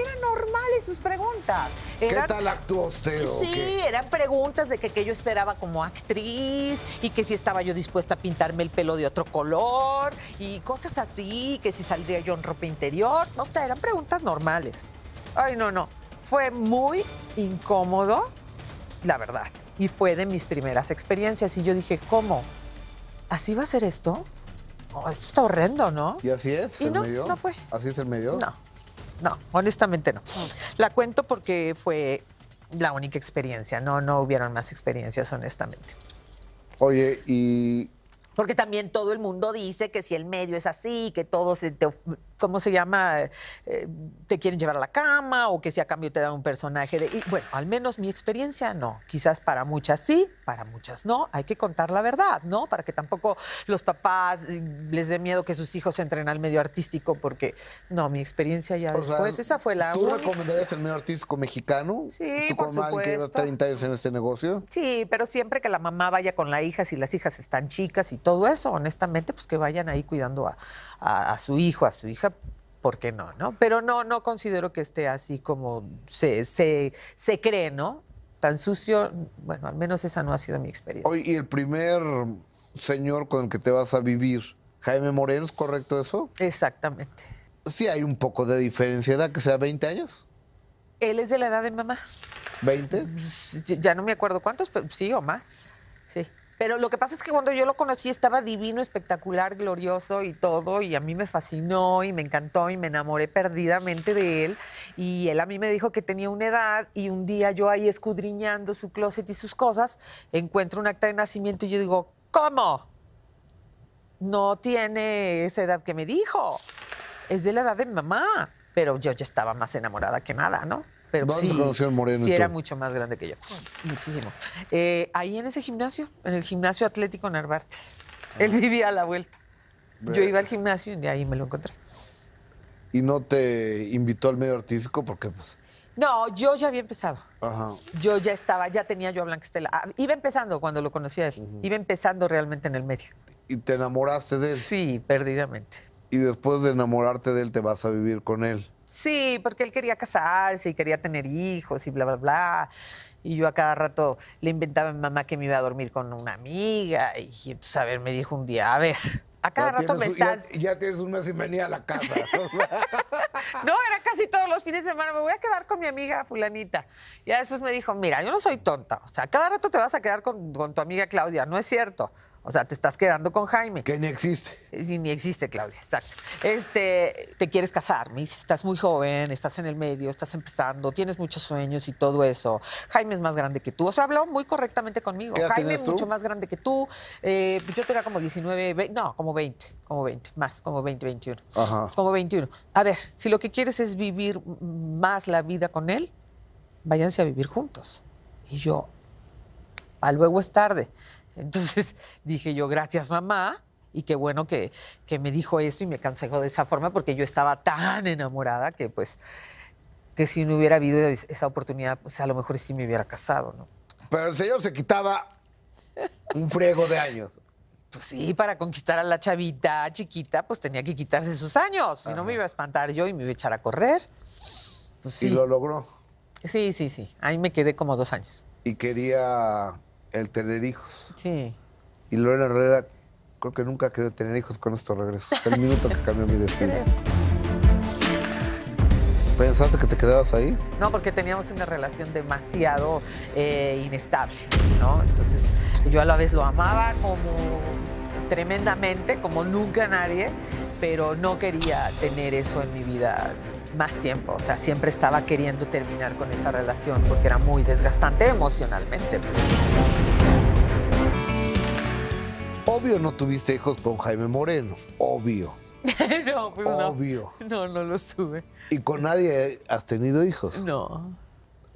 eran normales sus preguntas. ¿Qué tal actuó usted? Sí, eran preguntas de que yo esperaba como actriz y que si estaba yo dispuesta a pintarme el pelo de otro color y cosas así, que si saldría yo en ropa interior. No sé, eran preguntas normales. Ay, no. Fue muy incómodo, la verdad. Y fue de mis primeras experiencias. Y yo dije, ¿cómo? ¿Así va a ser esto? Oh, esto está horrendo, ¿no? Y así es. Y no, no fue. ¿Así es el medio? No, honestamente no. La cuento porque fue la única experiencia. No hubieron más experiencias, honestamente. Oye, y... Porque también todo el mundo dice que si el medio es así, que todo se te... ¿Cómo se llama? Te quieren llevar a la cama o que si a cambio te dan un personaje de... Y, bueno, al menos mi experiencia no. Quizás para muchas sí, para muchas no. Hay que contar la verdad, ¿no? Para que tampoco los papás les dé miedo que sus hijos entren al medio artístico porque... No, mi experiencia ya después, esa fue la... ¿Tú recomendarías el medio artístico mexicano? Sí, por supuesto. ¿Tú con alguien que lleva 30 años en este negocio? Sí, pero siempre que la mamá vaya con la hija, si las hijas están chicas y todo eso, honestamente, pues que vayan ahí cuidando a su hijo, a su hija. ¿Por qué no? Pero no considero que esté así como se cree, ¿no? Tan sucio. Bueno, al menos esa no ha sido mi experiencia. Oye, y el primer señor con el que te vas a vivir, Jaime Moreno, ¿es correcto eso? Exactamente. Sí hay un poco de diferencia de edad, que sea 20 años. Él es de la edad de mi mamá. ¿20? Ya no me acuerdo cuántos, pero sí o más. Sí. Pero lo que pasa es que cuando yo lo conocí estaba divino, espectacular, glorioso y todo, y a mí me fascinó y me encantó y me enamoré perdidamente de él. Y él a mí me dijo que tenía una edad y un día yo ahí escudriñando su closet y sus cosas, encuentro un acta de nacimiento y yo digo, ¿cómo? No tiene esa edad que me dijo. Es de la edad de mi mamá. Pero yo ya estaba más enamorada que nada, ¿no? Pero ¿dónde sí, conoció el Moreno? Sí, era mucho más grande que yo. Muchísimo. Ahí en ese gimnasio, en el gimnasio Atlético Narvarte. Él vivía a la vuelta. Yo iba al gimnasio y de ahí me lo encontré. ¿Y no te invitó al medio artístico? ¿Por qué? Pues... No, yo ya había empezado. Ajá. Yo ya estaba, ya tenía yo a Blanca Estela. Iba empezando cuando lo conocí a él. Iba empezando realmente en el medio. ¿Y te enamoraste de él? Sí, perdidamente. ¿Y después de enamorarte de él te vas a vivir con él? Sí, porque él quería casarse y quería tener hijos y bla, bla, bla. Y yo a cada rato le inventaba a mi mamá que me iba a dormir con una amiga. Y entonces, a ver, me dijo un día, a ver, a cada rato me estás... Ya tienes un mes y venía a la casa. No, era casi todos los fines de semana. Me voy a quedar con mi amiga fulanita. Ya después me dijo, mira, yo no soy tonta. O sea, a cada rato te vas a quedar con tu amiga Claudia. No es cierto. O sea, te estás quedando con Jaime. Que ni existe. Sí, ni existe, Claudia, exacto. Te quieres casar, me dice, estás muy joven, estás en el medio, estás empezando, tienes muchos sueños y todo eso. Jaime es más grande que tú. O sea, habló muy correctamente conmigo. Jaime es mucho más grande que tú. Yo tenía como 19, 20, no, como 20, 21. Ajá. Como 21. A ver, si lo que quieres es vivir más la vida con él, váyanse a vivir juntos. Y yo, a luego es tarde. Entonces dije yo, gracias mamá, y qué bueno que me dijo eso y me aconsejó de esa forma, porque yo estaba tan enamorada que pues que si no hubiera habido esa oportunidad, pues a lo mejor sí me hubiera casado, ¿no? Pero el señor se quitaba un friego de años. Pues sí, para conquistar a la chavita chiquita, pues tenía que quitarse sus años, si no me iba a espantar yo y me iba a echar a correr. Pues, sí. ¿Y lo logró? Sí, ahí me quedé como 2 años. Y quería... el tener hijos. Sí. Y Lorena Herrera, creo que nunca quería tener hijos. Con estos regresos. El minuto que cambió mi destino. ¿Pensaste que te quedabas ahí? No, porque teníamos una relación demasiado inestable, ¿no? Entonces, yo a la vez lo amaba como tremendamente, como nunca nadie, pero no quería tener eso en mi vida más tiempo. O sea, siempre estaba queriendo terminar con esa relación porque era muy desgastante emocionalmente. Obvio no tuviste hijos con Jaime Moreno, obvio. No, pues obvio. No, no los tuve. ¿Y con nadie has tenido hijos? No.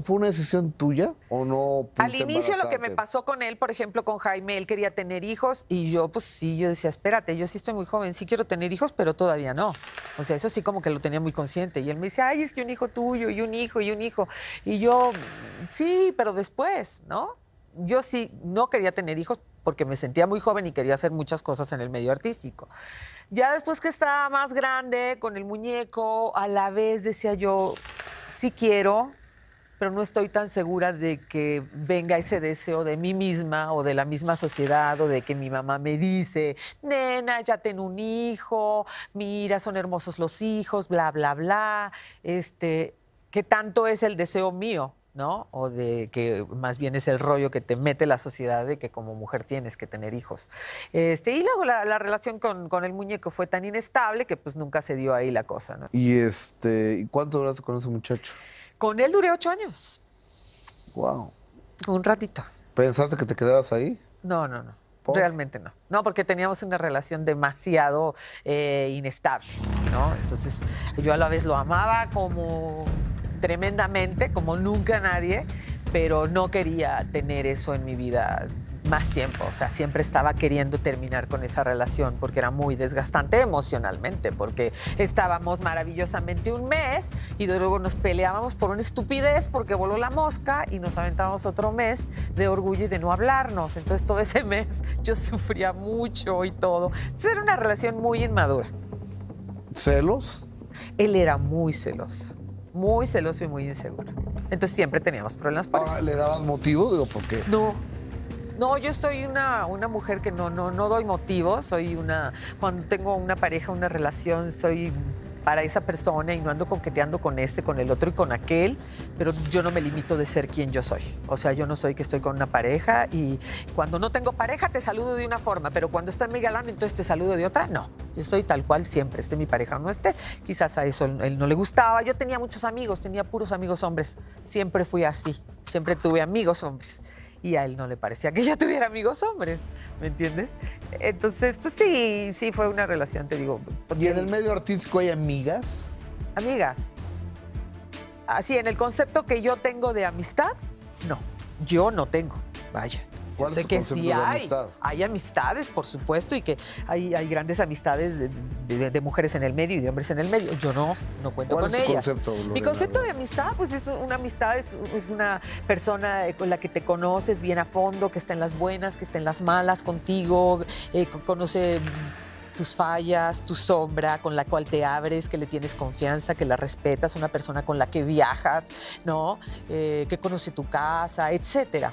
¿Fue una decisión tuya o no? Al inicio lo que me pasó con él, por ejemplo, con Jaime, él quería tener hijos y yo, pues sí, yo decía, espérate, yo sí estoy muy joven, sí quiero tener hijos, pero todavía no. O sea, eso sí como que lo tenía muy consciente. Y él me dice, ay, es que un hijo tuyo y un hijo y un hijo. Y yo, sí, pero después, ¿no? Yo sí no quería tener hijos porque me sentía muy joven y quería hacer muchas cosas en el medio artístico. Ya después que estaba más grande, con el muñeco, a la vez decía yo, sí quiero, pero no estoy tan segura de que venga ese deseo de mí misma o de la misma sociedad o de que mi mamá me dice, nena, ya ten un hijo, mira, son hermosos los hijos, bla, bla, bla. ¿Qué tanto es el deseo mío, no? O de que más bien es el rollo que te mete la sociedad de que como mujer tienes que tener hijos. Y luego la relación con el muñeco fue tan inestable que pues nunca se dio ahí la cosa, ¿no? ¿Y cuánto duraste con ese muchacho? Con él duré 8 años. Wow. Un ratito. ¿Pensaste que te quedabas ahí? No, no, no. ¿Por? Realmente no. No, porque teníamos una relación demasiado inestable, ¿no? Entonces, yo a la vez lo amaba como tremendamente, como nunca nadie, pero no quería tener eso en mi vida más tiempo. O sea, siempre estaba queriendo terminar con esa relación porque era muy desgastante emocionalmente, porque estábamos maravillosamente un mes y luego nos peleábamos por una estupidez porque voló la mosca y nos aventábamos otro mes de orgullo y de no hablarnos. Entonces, todo ese mes yo sufría mucho y todo. Entonces, era una relación muy inmadura. ¿Celos? Él era muy celoso y muy inseguro. Entonces, siempre teníamos problemas por eso. ¿Le daban motivo? Digo, ¿por qué? No. No, yo soy una mujer que no doy motivos. Cuando tengo una pareja, una relación, soy para esa persona y no ando coqueteando con este, con el otro y con aquel, pero yo no me limito de ser quien yo soy. O sea, yo no soy que estoy con una pareja y cuando no tengo pareja te saludo de una forma, pero cuando está mi galán entonces te saludo de otra. No, yo soy tal cual siempre, esté mi pareja o no esté. Quizás a eso él no le gustaba. Yo tenía muchos amigos, tenía puros amigos hombres. Siempre fui así, siempre tuve amigos hombres. Y a él no le parecía que yo tuviera amigos hombres, ¿me entiendes? Entonces, pues sí, sí fue una relación, te digo. ¿Y en el medio artístico hay amigas? ¿Amigas? Así, en el concepto que yo tengo de amistad, no. Yo no tengo, vaya. Yo sé que sí hay amistades, por supuesto, y que hay grandes amistades de mujeres en el medio y de hombres en el medio. Yo no cuento con ellas. ¿Cuál es tu concepto, Lorena? Mi concepto de amistad, pues es una amistad, es una persona con la que te conoces bien a fondo, que está en las buenas, que está en las malas contigo, conoce tus fallas, tu sombra, con la cual te abres, que le tienes confianza, que la respetas, una persona con la que viajas, ¿no? Que conoce tu casa, etcétera.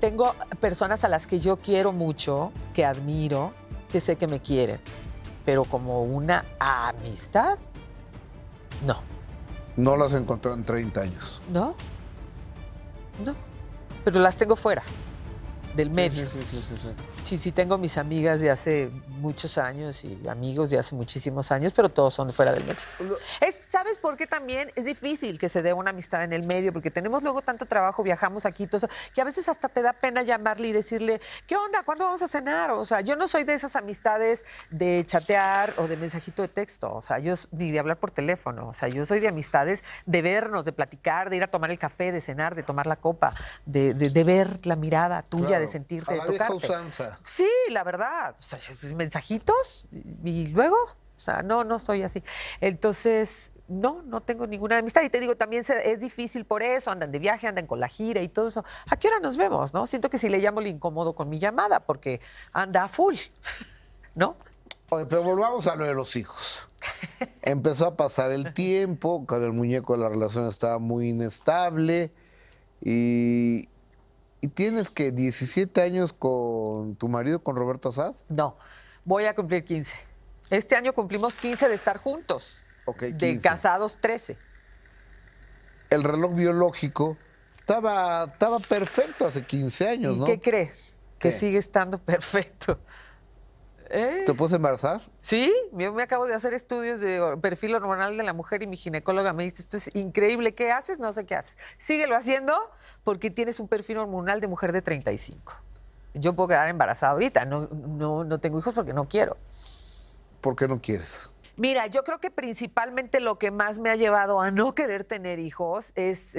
Tengo personas a las que yo quiero mucho, que admiro, que sé que me quieren, pero como una amistad, no. No las encontré en 30 años. ¿No? No. Pero las tengo fuera del medio. Sí, sí, sí, sí, sí. Sí, sí, tengo mis amigas de hace muchos años y amigos de hace muchísimos años, pero todos son fuera del medio. ¿Sabes por qué también es difícil que se dé una amistad en el medio? Porque tenemos luego tanto trabajo, viajamos aquí, todo eso, que a veces hasta te da pena llamarle y decirle, ¿qué onda? ¿Cuándo vamos a cenar? O sea, yo no soy de esas amistades de chatear o de mensajito de texto, o sea, yo ni de hablar por teléfono, o sea, yo soy de amistades de vernos, de platicar, de ir a tomar el café, de cenar, de tomar la copa, de ver la mirada tuya, claro, de sentirte, de tocarte. Usanza. Sí, la verdad, o sea, mensajitos y luego, o sea, no soy así. Entonces, no tengo ninguna amistad. Y te digo, también es difícil por eso, andan de viaje, andan con la gira y todo eso. ¿A qué hora nos vemos, no? Siento que si le llamo le incomodo con mi llamada porque anda a full, ¿no? Oye, pero volvamos a lo de los hijos. Empezó a pasar el tiempo, con el muñeco la relación estaba muy inestable y tienes que 17 años con tu marido, con Roberto Sanz. No, voy a cumplir 15. Este año cumplimos 15 de estar juntos. Okay, 15. De casados, 13. El reloj biológico estaba perfecto hace 15 años, ¿no? ¿Y qué crees? ¿Qué? Que sigue estando perfecto. ¿Te puedes embarazar? Sí, yo me acabo de hacer estudios de perfil hormonal de la mujer y mi ginecóloga me dice, esto es increíble, ¿qué haces? No sé qué haces. Síguelo haciendo porque tienes un perfil hormonal de mujer de 35. Yo puedo quedar embarazada ahorita, no tengo hijos porque no quiero. ¿Por qué no quieres? Mira, yo creo que principalmente lo que más me ha llevado a no querer tener hijos es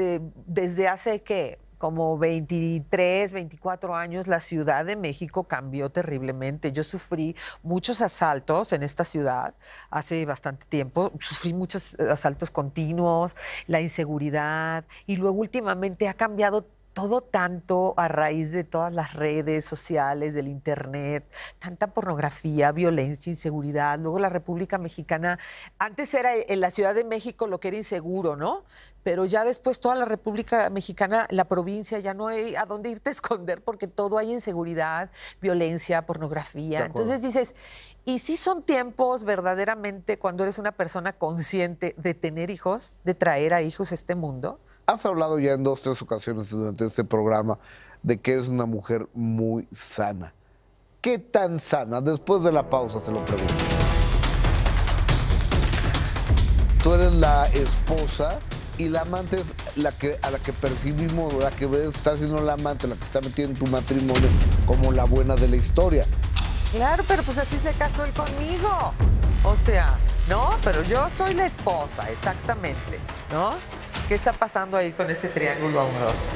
desde hace que como 23, 24 años, la Ciudad de México cambió terriblemente. Yo sufrí muchos asaltos en esta ciudad hace bastante tiempo. Sufrí muchos asaltos continuos, la inseguridad, y luego últimamente ha cambiado todo tanto a raíz de todas las redes sociales, del internet, tanta pornografía, violencia, inseguridad. Luego la República Mexicana, antes era en la Ciudad de México lo que era inseguro, ¿no? Pero ya después toda la República Mexicana, la provincia, ya no hay a dónde irte a esconder porque todo hay inseguridad, violencia, pornografía. Entonces dices, y sí son tiempos verdaderamente cuando eres una persona consciente de tener hijos, de traer a hijos a este mundo. Has hablado ya en 2 o 3 ocasiones durante este programa de que eres una mujer muy sana. ¿Qué tan sana? Después de la pausa se lo pregunto. Tú eres la esposa y la amante es la que, a la que percibimos, la que ves, está siendo la amante, la que está metida en tu matrimonio como la buena de la historia. Claro, pero pues así se casó él conmigo. O sea, no, pero yo soy la esposa, exactamente, ¿no? ¿Qué está pasando ahí con ese triángulo amoroso?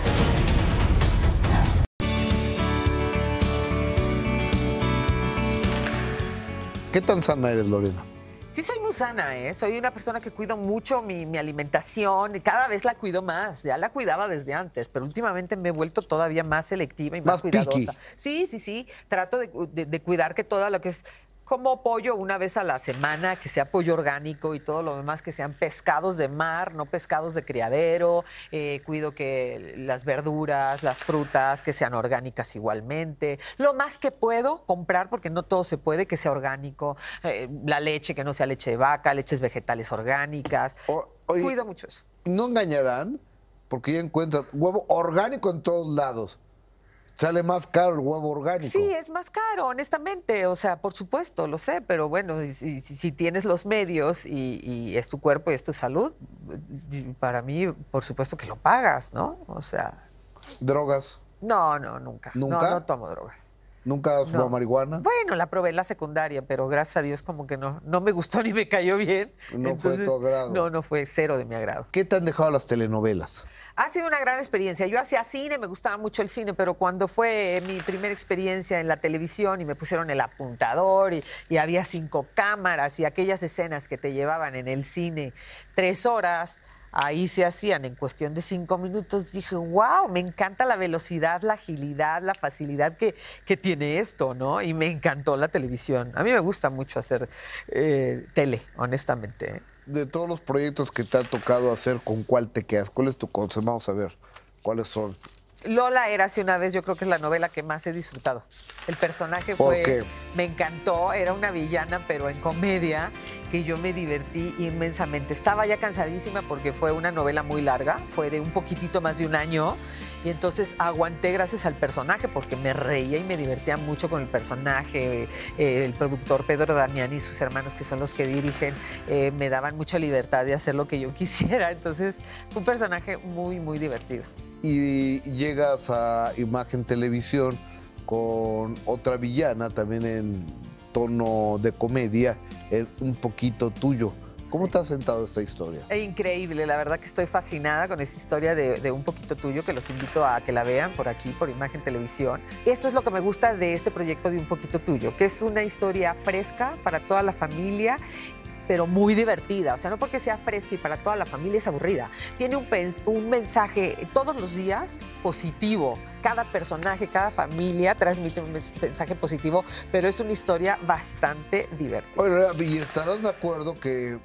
¿Qué tan sana eres, Lorena? Sí, soy muy sana, ¿eh? Soy una persona que cuido mucho mi alimentación y cada vez la cuido más. Ya la cuidaba desde antes, pero últimamente me he vuelto todavía más selectiva y más cuidadosa. Piqui. Sí. Trato de cuidar que todo lo que es... Como pollo una vez a la semana, que sea pollo orgánico y todo lo demás, que sean pescados de mar, no pescados de criadero. Cuido que las verduras, las frutas, que sean orgánicas igualmente. Lo más que puedo comprar, porque no todo se puede, que sea orgánico. La leche, que no sea leche de vaca, leches vegetales orgánicas. Oye, cuido mucho eso. No engañarán, porque ya encuentran huevo orgánico en todos lados. ¿Sale más caro el huevo orgánico? Sí, es más caro, honestamente. O sea, por supuesto, lo sé, pero bueno, si tienes los medios y es tu cuerpo y es tu salud, para mí, por supuesto que lo pagas, ¿no? O sea... ¿Drogas? No, nunca. ¿Nunca? No tomo drogas. ¿Nunca has fumado marihuana? Bueno, la probé en la secundaria, pero gracias a Dios como que no me gustó ni me cayó bien. No. Entonces, fue de tu agrado. No fue cero de mi agrado. ¿Qué te han dejado las telenovelas? Ha sido una gran experiencia. Yo hacía cine, me gustaba mucho el cine, pero cuando fue mi primera experiencia en la televisión y me pusieron el apuntador y había 5 cámaras y aquellas escenas que te llevaban en el cine 3 horas... Ahí se hacían en cuestión de 5 minutos. Dije, wow, me encanta la velocidad, la agilidad, la facilidad que tiene esto, ¿no? Y me encantó la televisión. A mí me gusta mucho hacer tele, honestamente. De todos los proyectos que te ha tocado hacer, ¿con cuál te quedas? ¿Cuál es tu consejo? Vamos a ver, ¿cuáles son? Lola Érase una vez, yo creo que es la novela que más he disfrutado. El personaje me encantó, era una villana, pero en comedia, que yo me divertí inmensamente. Estaba ya cansadísima porque fue una novela muy larga, fue de un poquitito más de un año, y entonces aguanté gracias al personaje porque me reía y me divertía mucho con el personaje. El productor Pedro Damiani y sus hermanos, que son los que dirigen, me daban mucha libertad de hacer lo que yo quisiera. Entonces, un personaje muy, muy divertido. Y llegas a Imagen Televisión con otra villana, también en tono de comedia, en Un Poquito Tuyo. ¿Cómo te ha sentado esta historia? Increíble, la verdad que estoy fascinada con esta historia de Un Poquito Tuyo, que los invito a que la vean por aquí, por Imagen Televisión. Esto es lo que me gusta de este proyecto de Un Poquito Tuyo, que es una historia fresca para toda la familia, pero muy divertida. O sea, no porque sea fresca y para toda la familia es aburrida. Tiene un mensaje todos los días positivo. Cada personaje, cada familia transmite un mensaje positivo, pero es una historia bastante divertida. Oye, ¿y estarás de acuerdo que,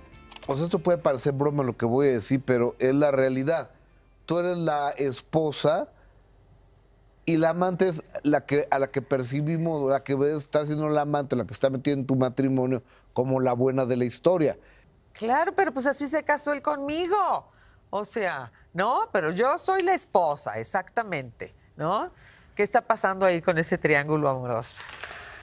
o sea, esto puede parecer broma lo que voy a decir, pero es la realidad? Tú eres la esposa y la amante es a la que percibimos, la que está siendo la amante, la que está metida en tu matrimonio como la buena de la historia. Claro, pero pues así se casó él conmigo. O sea, no, pero yo soy la esposa, exactamente, ¿no? ¿Qué está pasando ahí con ese triángulo amoroso?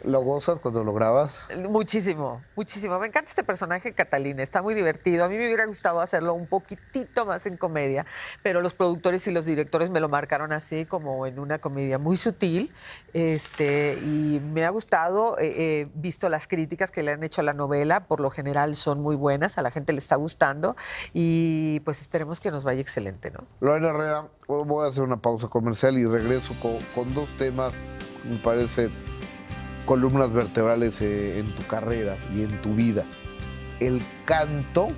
¿Lo gozas cuando lo grabas? Muchísimo, muchísimo. Me encanta este personaje, Catalina. Está muy divertido. A mí me hubiera gustado hacerlo un poquitito más en comedia, pero los productores y los directores me lo marcaron así, como en una comedia muy sutil. Y me ha gustado. He visto las críticas que le han hecho a la novela. Por lo general son muy buenas. A la gente le está gustando. Y pues esperemos que nos vaya excelente, ¿no? Lorena Herrera, voy a hacer una pausa comercial y regreso con dos temas, me parece, columnas vertebrales en tu carrera y en tu vida. El canto,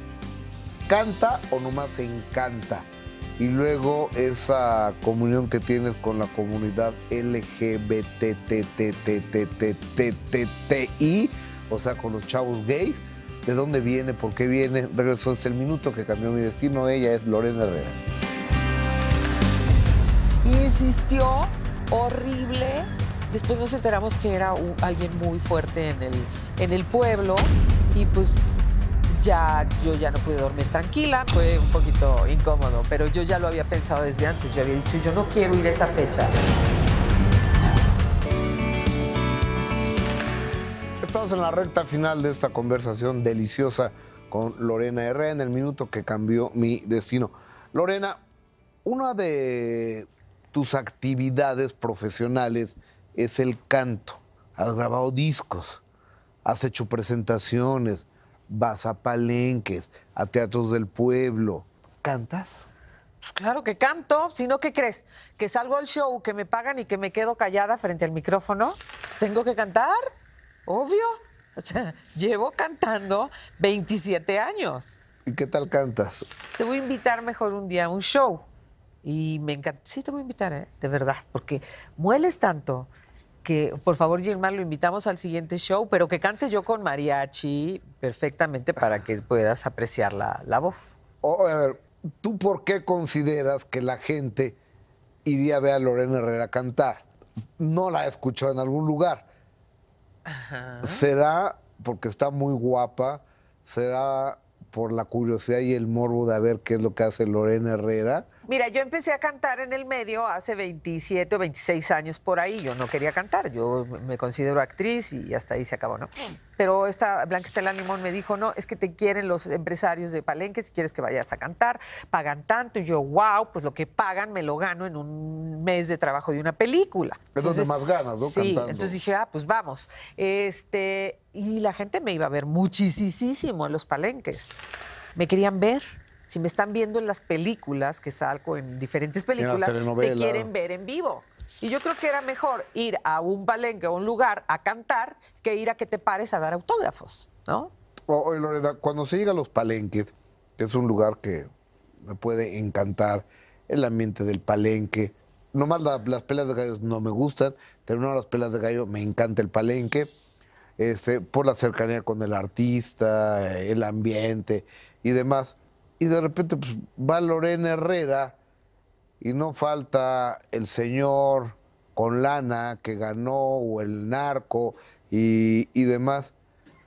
¿canta o nomás encanta? Y luego esa comunión que tienes con la comunidad LGBTTTTTTTTI, o sea, con los chavos gays. ¿De dónde viene? ¿Por qué viene? Regresó desde El minuto que cambió mi destino. Ella es Lorena Herrera. Insistió, horrible. Después nos enteramos que era alguien muy fuerte en el pueblo y pues yo ya no pude dormir tranquila, fue un poquito incómodo, pero yo ya lo había pensado desde antes, yo había dicho, yo no quiero ir a esa fecha. Estamos en la recta final de esta conversación deliciosa con Lorena Herrera en El minuto que cambió mi destino. Lorena, una de tus actividades profesionales es el canto. Has grabado discos, has hecho presentaciones, vas a palenques, a teatros del pueblo. ¿Cantas? Pues claro que canto, sino ¿qué crees? ¿Que salgo al show, que me pagan y que me quedo callada frente al micrófono? ¿Tengo que cantar? Obvio. O sea, llevo cantando 27 años. ¿Y qué tal cantas? Te voy a invitar mejor un día a un show. Y me encanta. Sí, te voy a invitar, ¿eh? De verdad, porque mueles tanto que, por favor, Germán, lo invitamos al siguiente show, pero que cante yo con mariachi perfectamente para que puedas apreciar la voz. A ver, ¿tú por qué consideras que la gente iría a ver a Lorena Herrera cantar? No la escuchó en algún lugar. Ajá. ¿Será porque está muy guapa? ¿Será por la curiosidad y el morbo de ver qué es lo que hace Lorena Herrera? Mira, yo empecé a cantar en el medio hace 27 o 26 años por ahí. Yo no quería cantar, yo me considero actriz y hasta ahí se acabó, ¿no? Pero esta Blanca Estela Limón me dijo, no, es que te quieren los empresarios de Palenque, si quieres que vayas a cantar, pagan tanto. Y yo, wow, pues lo que pagan me lo gano en un mes de trabajo de una película. Es donde más ganas, ¿no? Sí, cantando. Entonces dije, ah, pues vamos. Y la gente me iba a ver muchísimo en los palenques. Me querían ver. Si me están viendo en las películas, que salgo en diferentes películas, me quieren ver en vivo. Y yo creo que era mejor ir a un palenque o un lugar a cantar que ir a que te pares a dar autógrafos, ¿no? Oye, Lorena, cuando se llega a los palenques, que es un lugar que me puede encantar, el ambiente del palenque, nomás las pelas de gallos no me gustan, terminaron las pelas de gallo, me encanta el palenque, por la cercanía con el artista, el ambiente y demás. Y de repente pues, va Lorena Herrera y no falta el señor con lana que ganó o el narco y demás.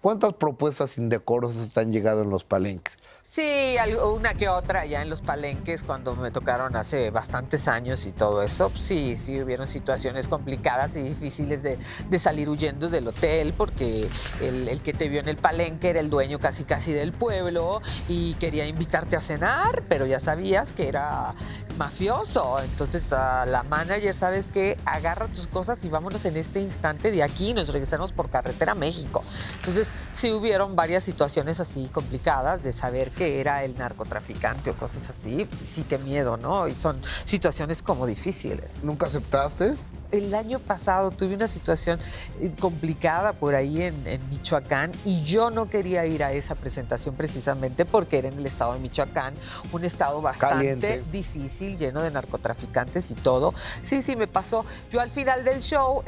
¿Cuántas propuestas indecorosas están llegando en los palenques? Sí, una que otra ya en los palenques cuando me tocaron hace bastantes años y todo eso. Pues sí, hubieron situaciones complicadas y difíciles de salir huyendo del hotel porque el que te vio en el palenque era el dueño casi del pueblo y quería invitarte a cenar, pero ya sabías que era mafioso. Entonces a la manager, ¿sabes qué? Agarra tus cosas y vámonos en este instante de aquí, nos regresamos por carretera a México. Entonces sí hubieron varias situaciones así complicadas de saber que era el narcotraficante o cosas así. Sí, qué miedo, ¿no? Y son situaciones como difíciles. ¿Nunca aceptaste? El año pasado tuve una situación complicada por ahí en Michoacán y yo no quería ir a esa presentación precisamente porque era en el estado de Michoacán, un estado bastante caliente, difícil, lleno de narcotraficantes y todo. Sí, me pasó. Yo al final del show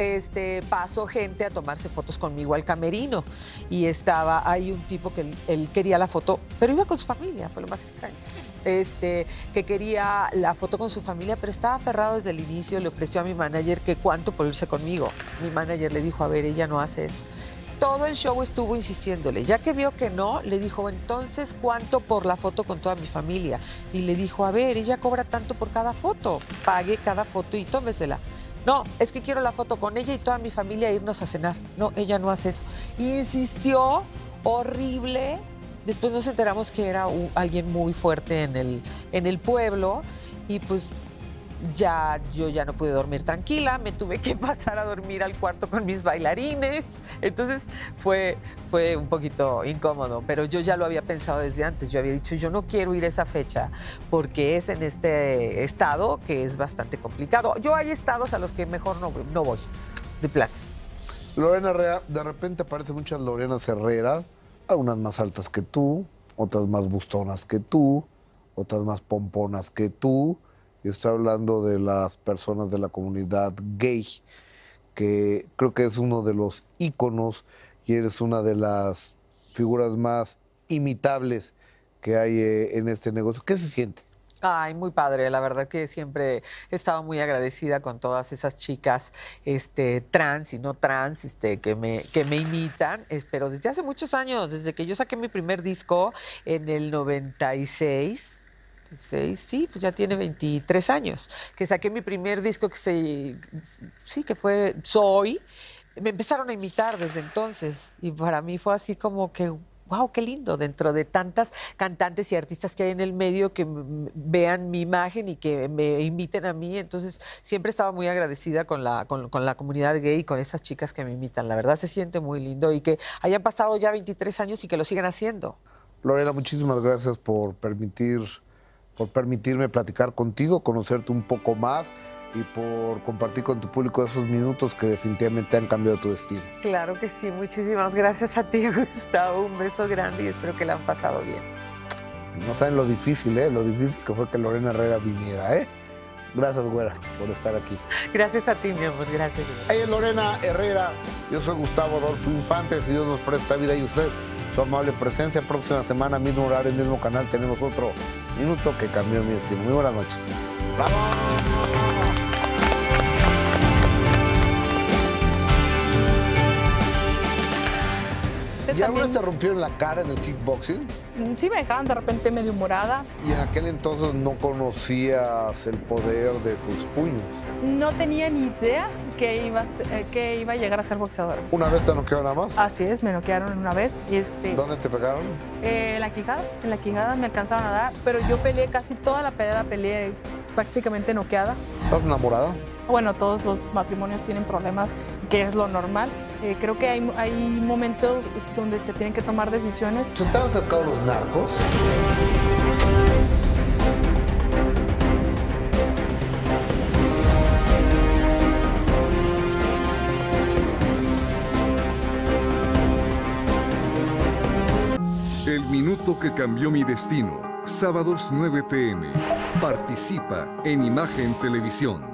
pasó gente a tomarse fotos conmigo al camerino y estaba ahí un tipo que él quería la foto, pero iba con su familia, fue lo más extraño. Que quería la foto con su familia, pero estaba aferrado desde el inicio, le ofreció a mi manager que cuánto por irse conmigo. Mi manager le dijo, a ver, ella no hace eso. Todo el show estuvo insistiéndole. Ya que vio que no, le dijo, entonces, ¿cuánto por la foto con toda mi familia? Y le dijo, a ver, ella cobra tanto por cada foto, pague cada foto y tómesela. No, es que quiero la foto con ella y toda mi familia a irnos a cenar. No, ella no hace eso. Insistió, horrible. Después nos enteramos que era alguien muy fuerte en el pueblo y pues ya yo ya no pude dormir tranquila, me tuve que pasar a dormir al cuarto con mis bailarines. Entonces fue un poquito incómodo, pero yo ya lo había pensado desde antes. Yo había dicho, yo no quiero ir a esa fecha porque es en este estado que es bastante complicado. Yo hay estados a los que mejor no voy, de plano. Lorena Herrera, de repente aparecen muchas Lorenas Herrera, algunas más altas que tú, otras más bustonas que tú, otras más pomponas que tú. Yo estoy hablando de las personas de la comunidad gay, que creo que es uno de los íconos y eres una de las figuras más imitables que hay en este negocio. ¿Qué se siente? Ay, muy padre. La verdad que siempre he estado muy agradecida con todas esas chicas trans y no trans que me imitan. Pero desde hace muchos años, desde que yo saqué mi primer disco en el 96... Sí, pues ya tiene 23 años, que saqué mi primer disco que fue Soy. Me empezaron a imitar desde entonces y para mí fue así como que, wow, qué lindo, dentro de tantas cantantes y artistas que hay en el medio que vean mi imagen y que me imiten a mí. Entonces siempre he estado muy agradecida con la comunidad gay y con esas chicas que me imitan. La verdad se siente muy lindo y que hayan pasado ya 23 años y que lo sigan haciendo. Lorena, muchísimas gracias por permitirme platicar contigo, conocerte un poco más y por compartir con tu público esos minutos que definitivamente han cambiado tu destino. Claro que sí, muchísimas gracias a ti, Gustavo, un beso grande y espero que la han pasado bien. No saben lo difícil, lo difícil que fue que Lorena Herrera viniera, Gracias, güera, por estar aquí. Gracias a ti, mi amor, gracias. Ella es Lorena Herrera, yo soy Gustavo Adolfo Infante, si Dios nos presta vida y usted, su amable presencia. Próxima semana, mismo horario, mismo canal, tenemos otro Minuto que cambió mi destino. Muy buenas noches. ¡Bravo! ¿Y alguna vez te rompieron la cara en el kickboxing? Sí, me dejaban de repente medio morada. ¿Y en aquel entonces no conocías el poder de tus puños? No tenía ni idea que iba a llegar a ser boxeadora. ¿Una vez te noquearon nada más? Así es, me noquearon una vez. ¿Dónde te pegaron? En la quijada me alcanzaron a dar, pero yo peleé casi toda la peleé prácticamente noqueada. ¿Estás enamorada? Bueno, todos los matrimonios tienen problemas, que es lo normal. Creo que hay momentos donde se tienen que tomar decisiones. ¿Se te han acercado los narcos? El minuto que cambió mi destino. Sábados 9 p.m. Participa en Imagen Televisión.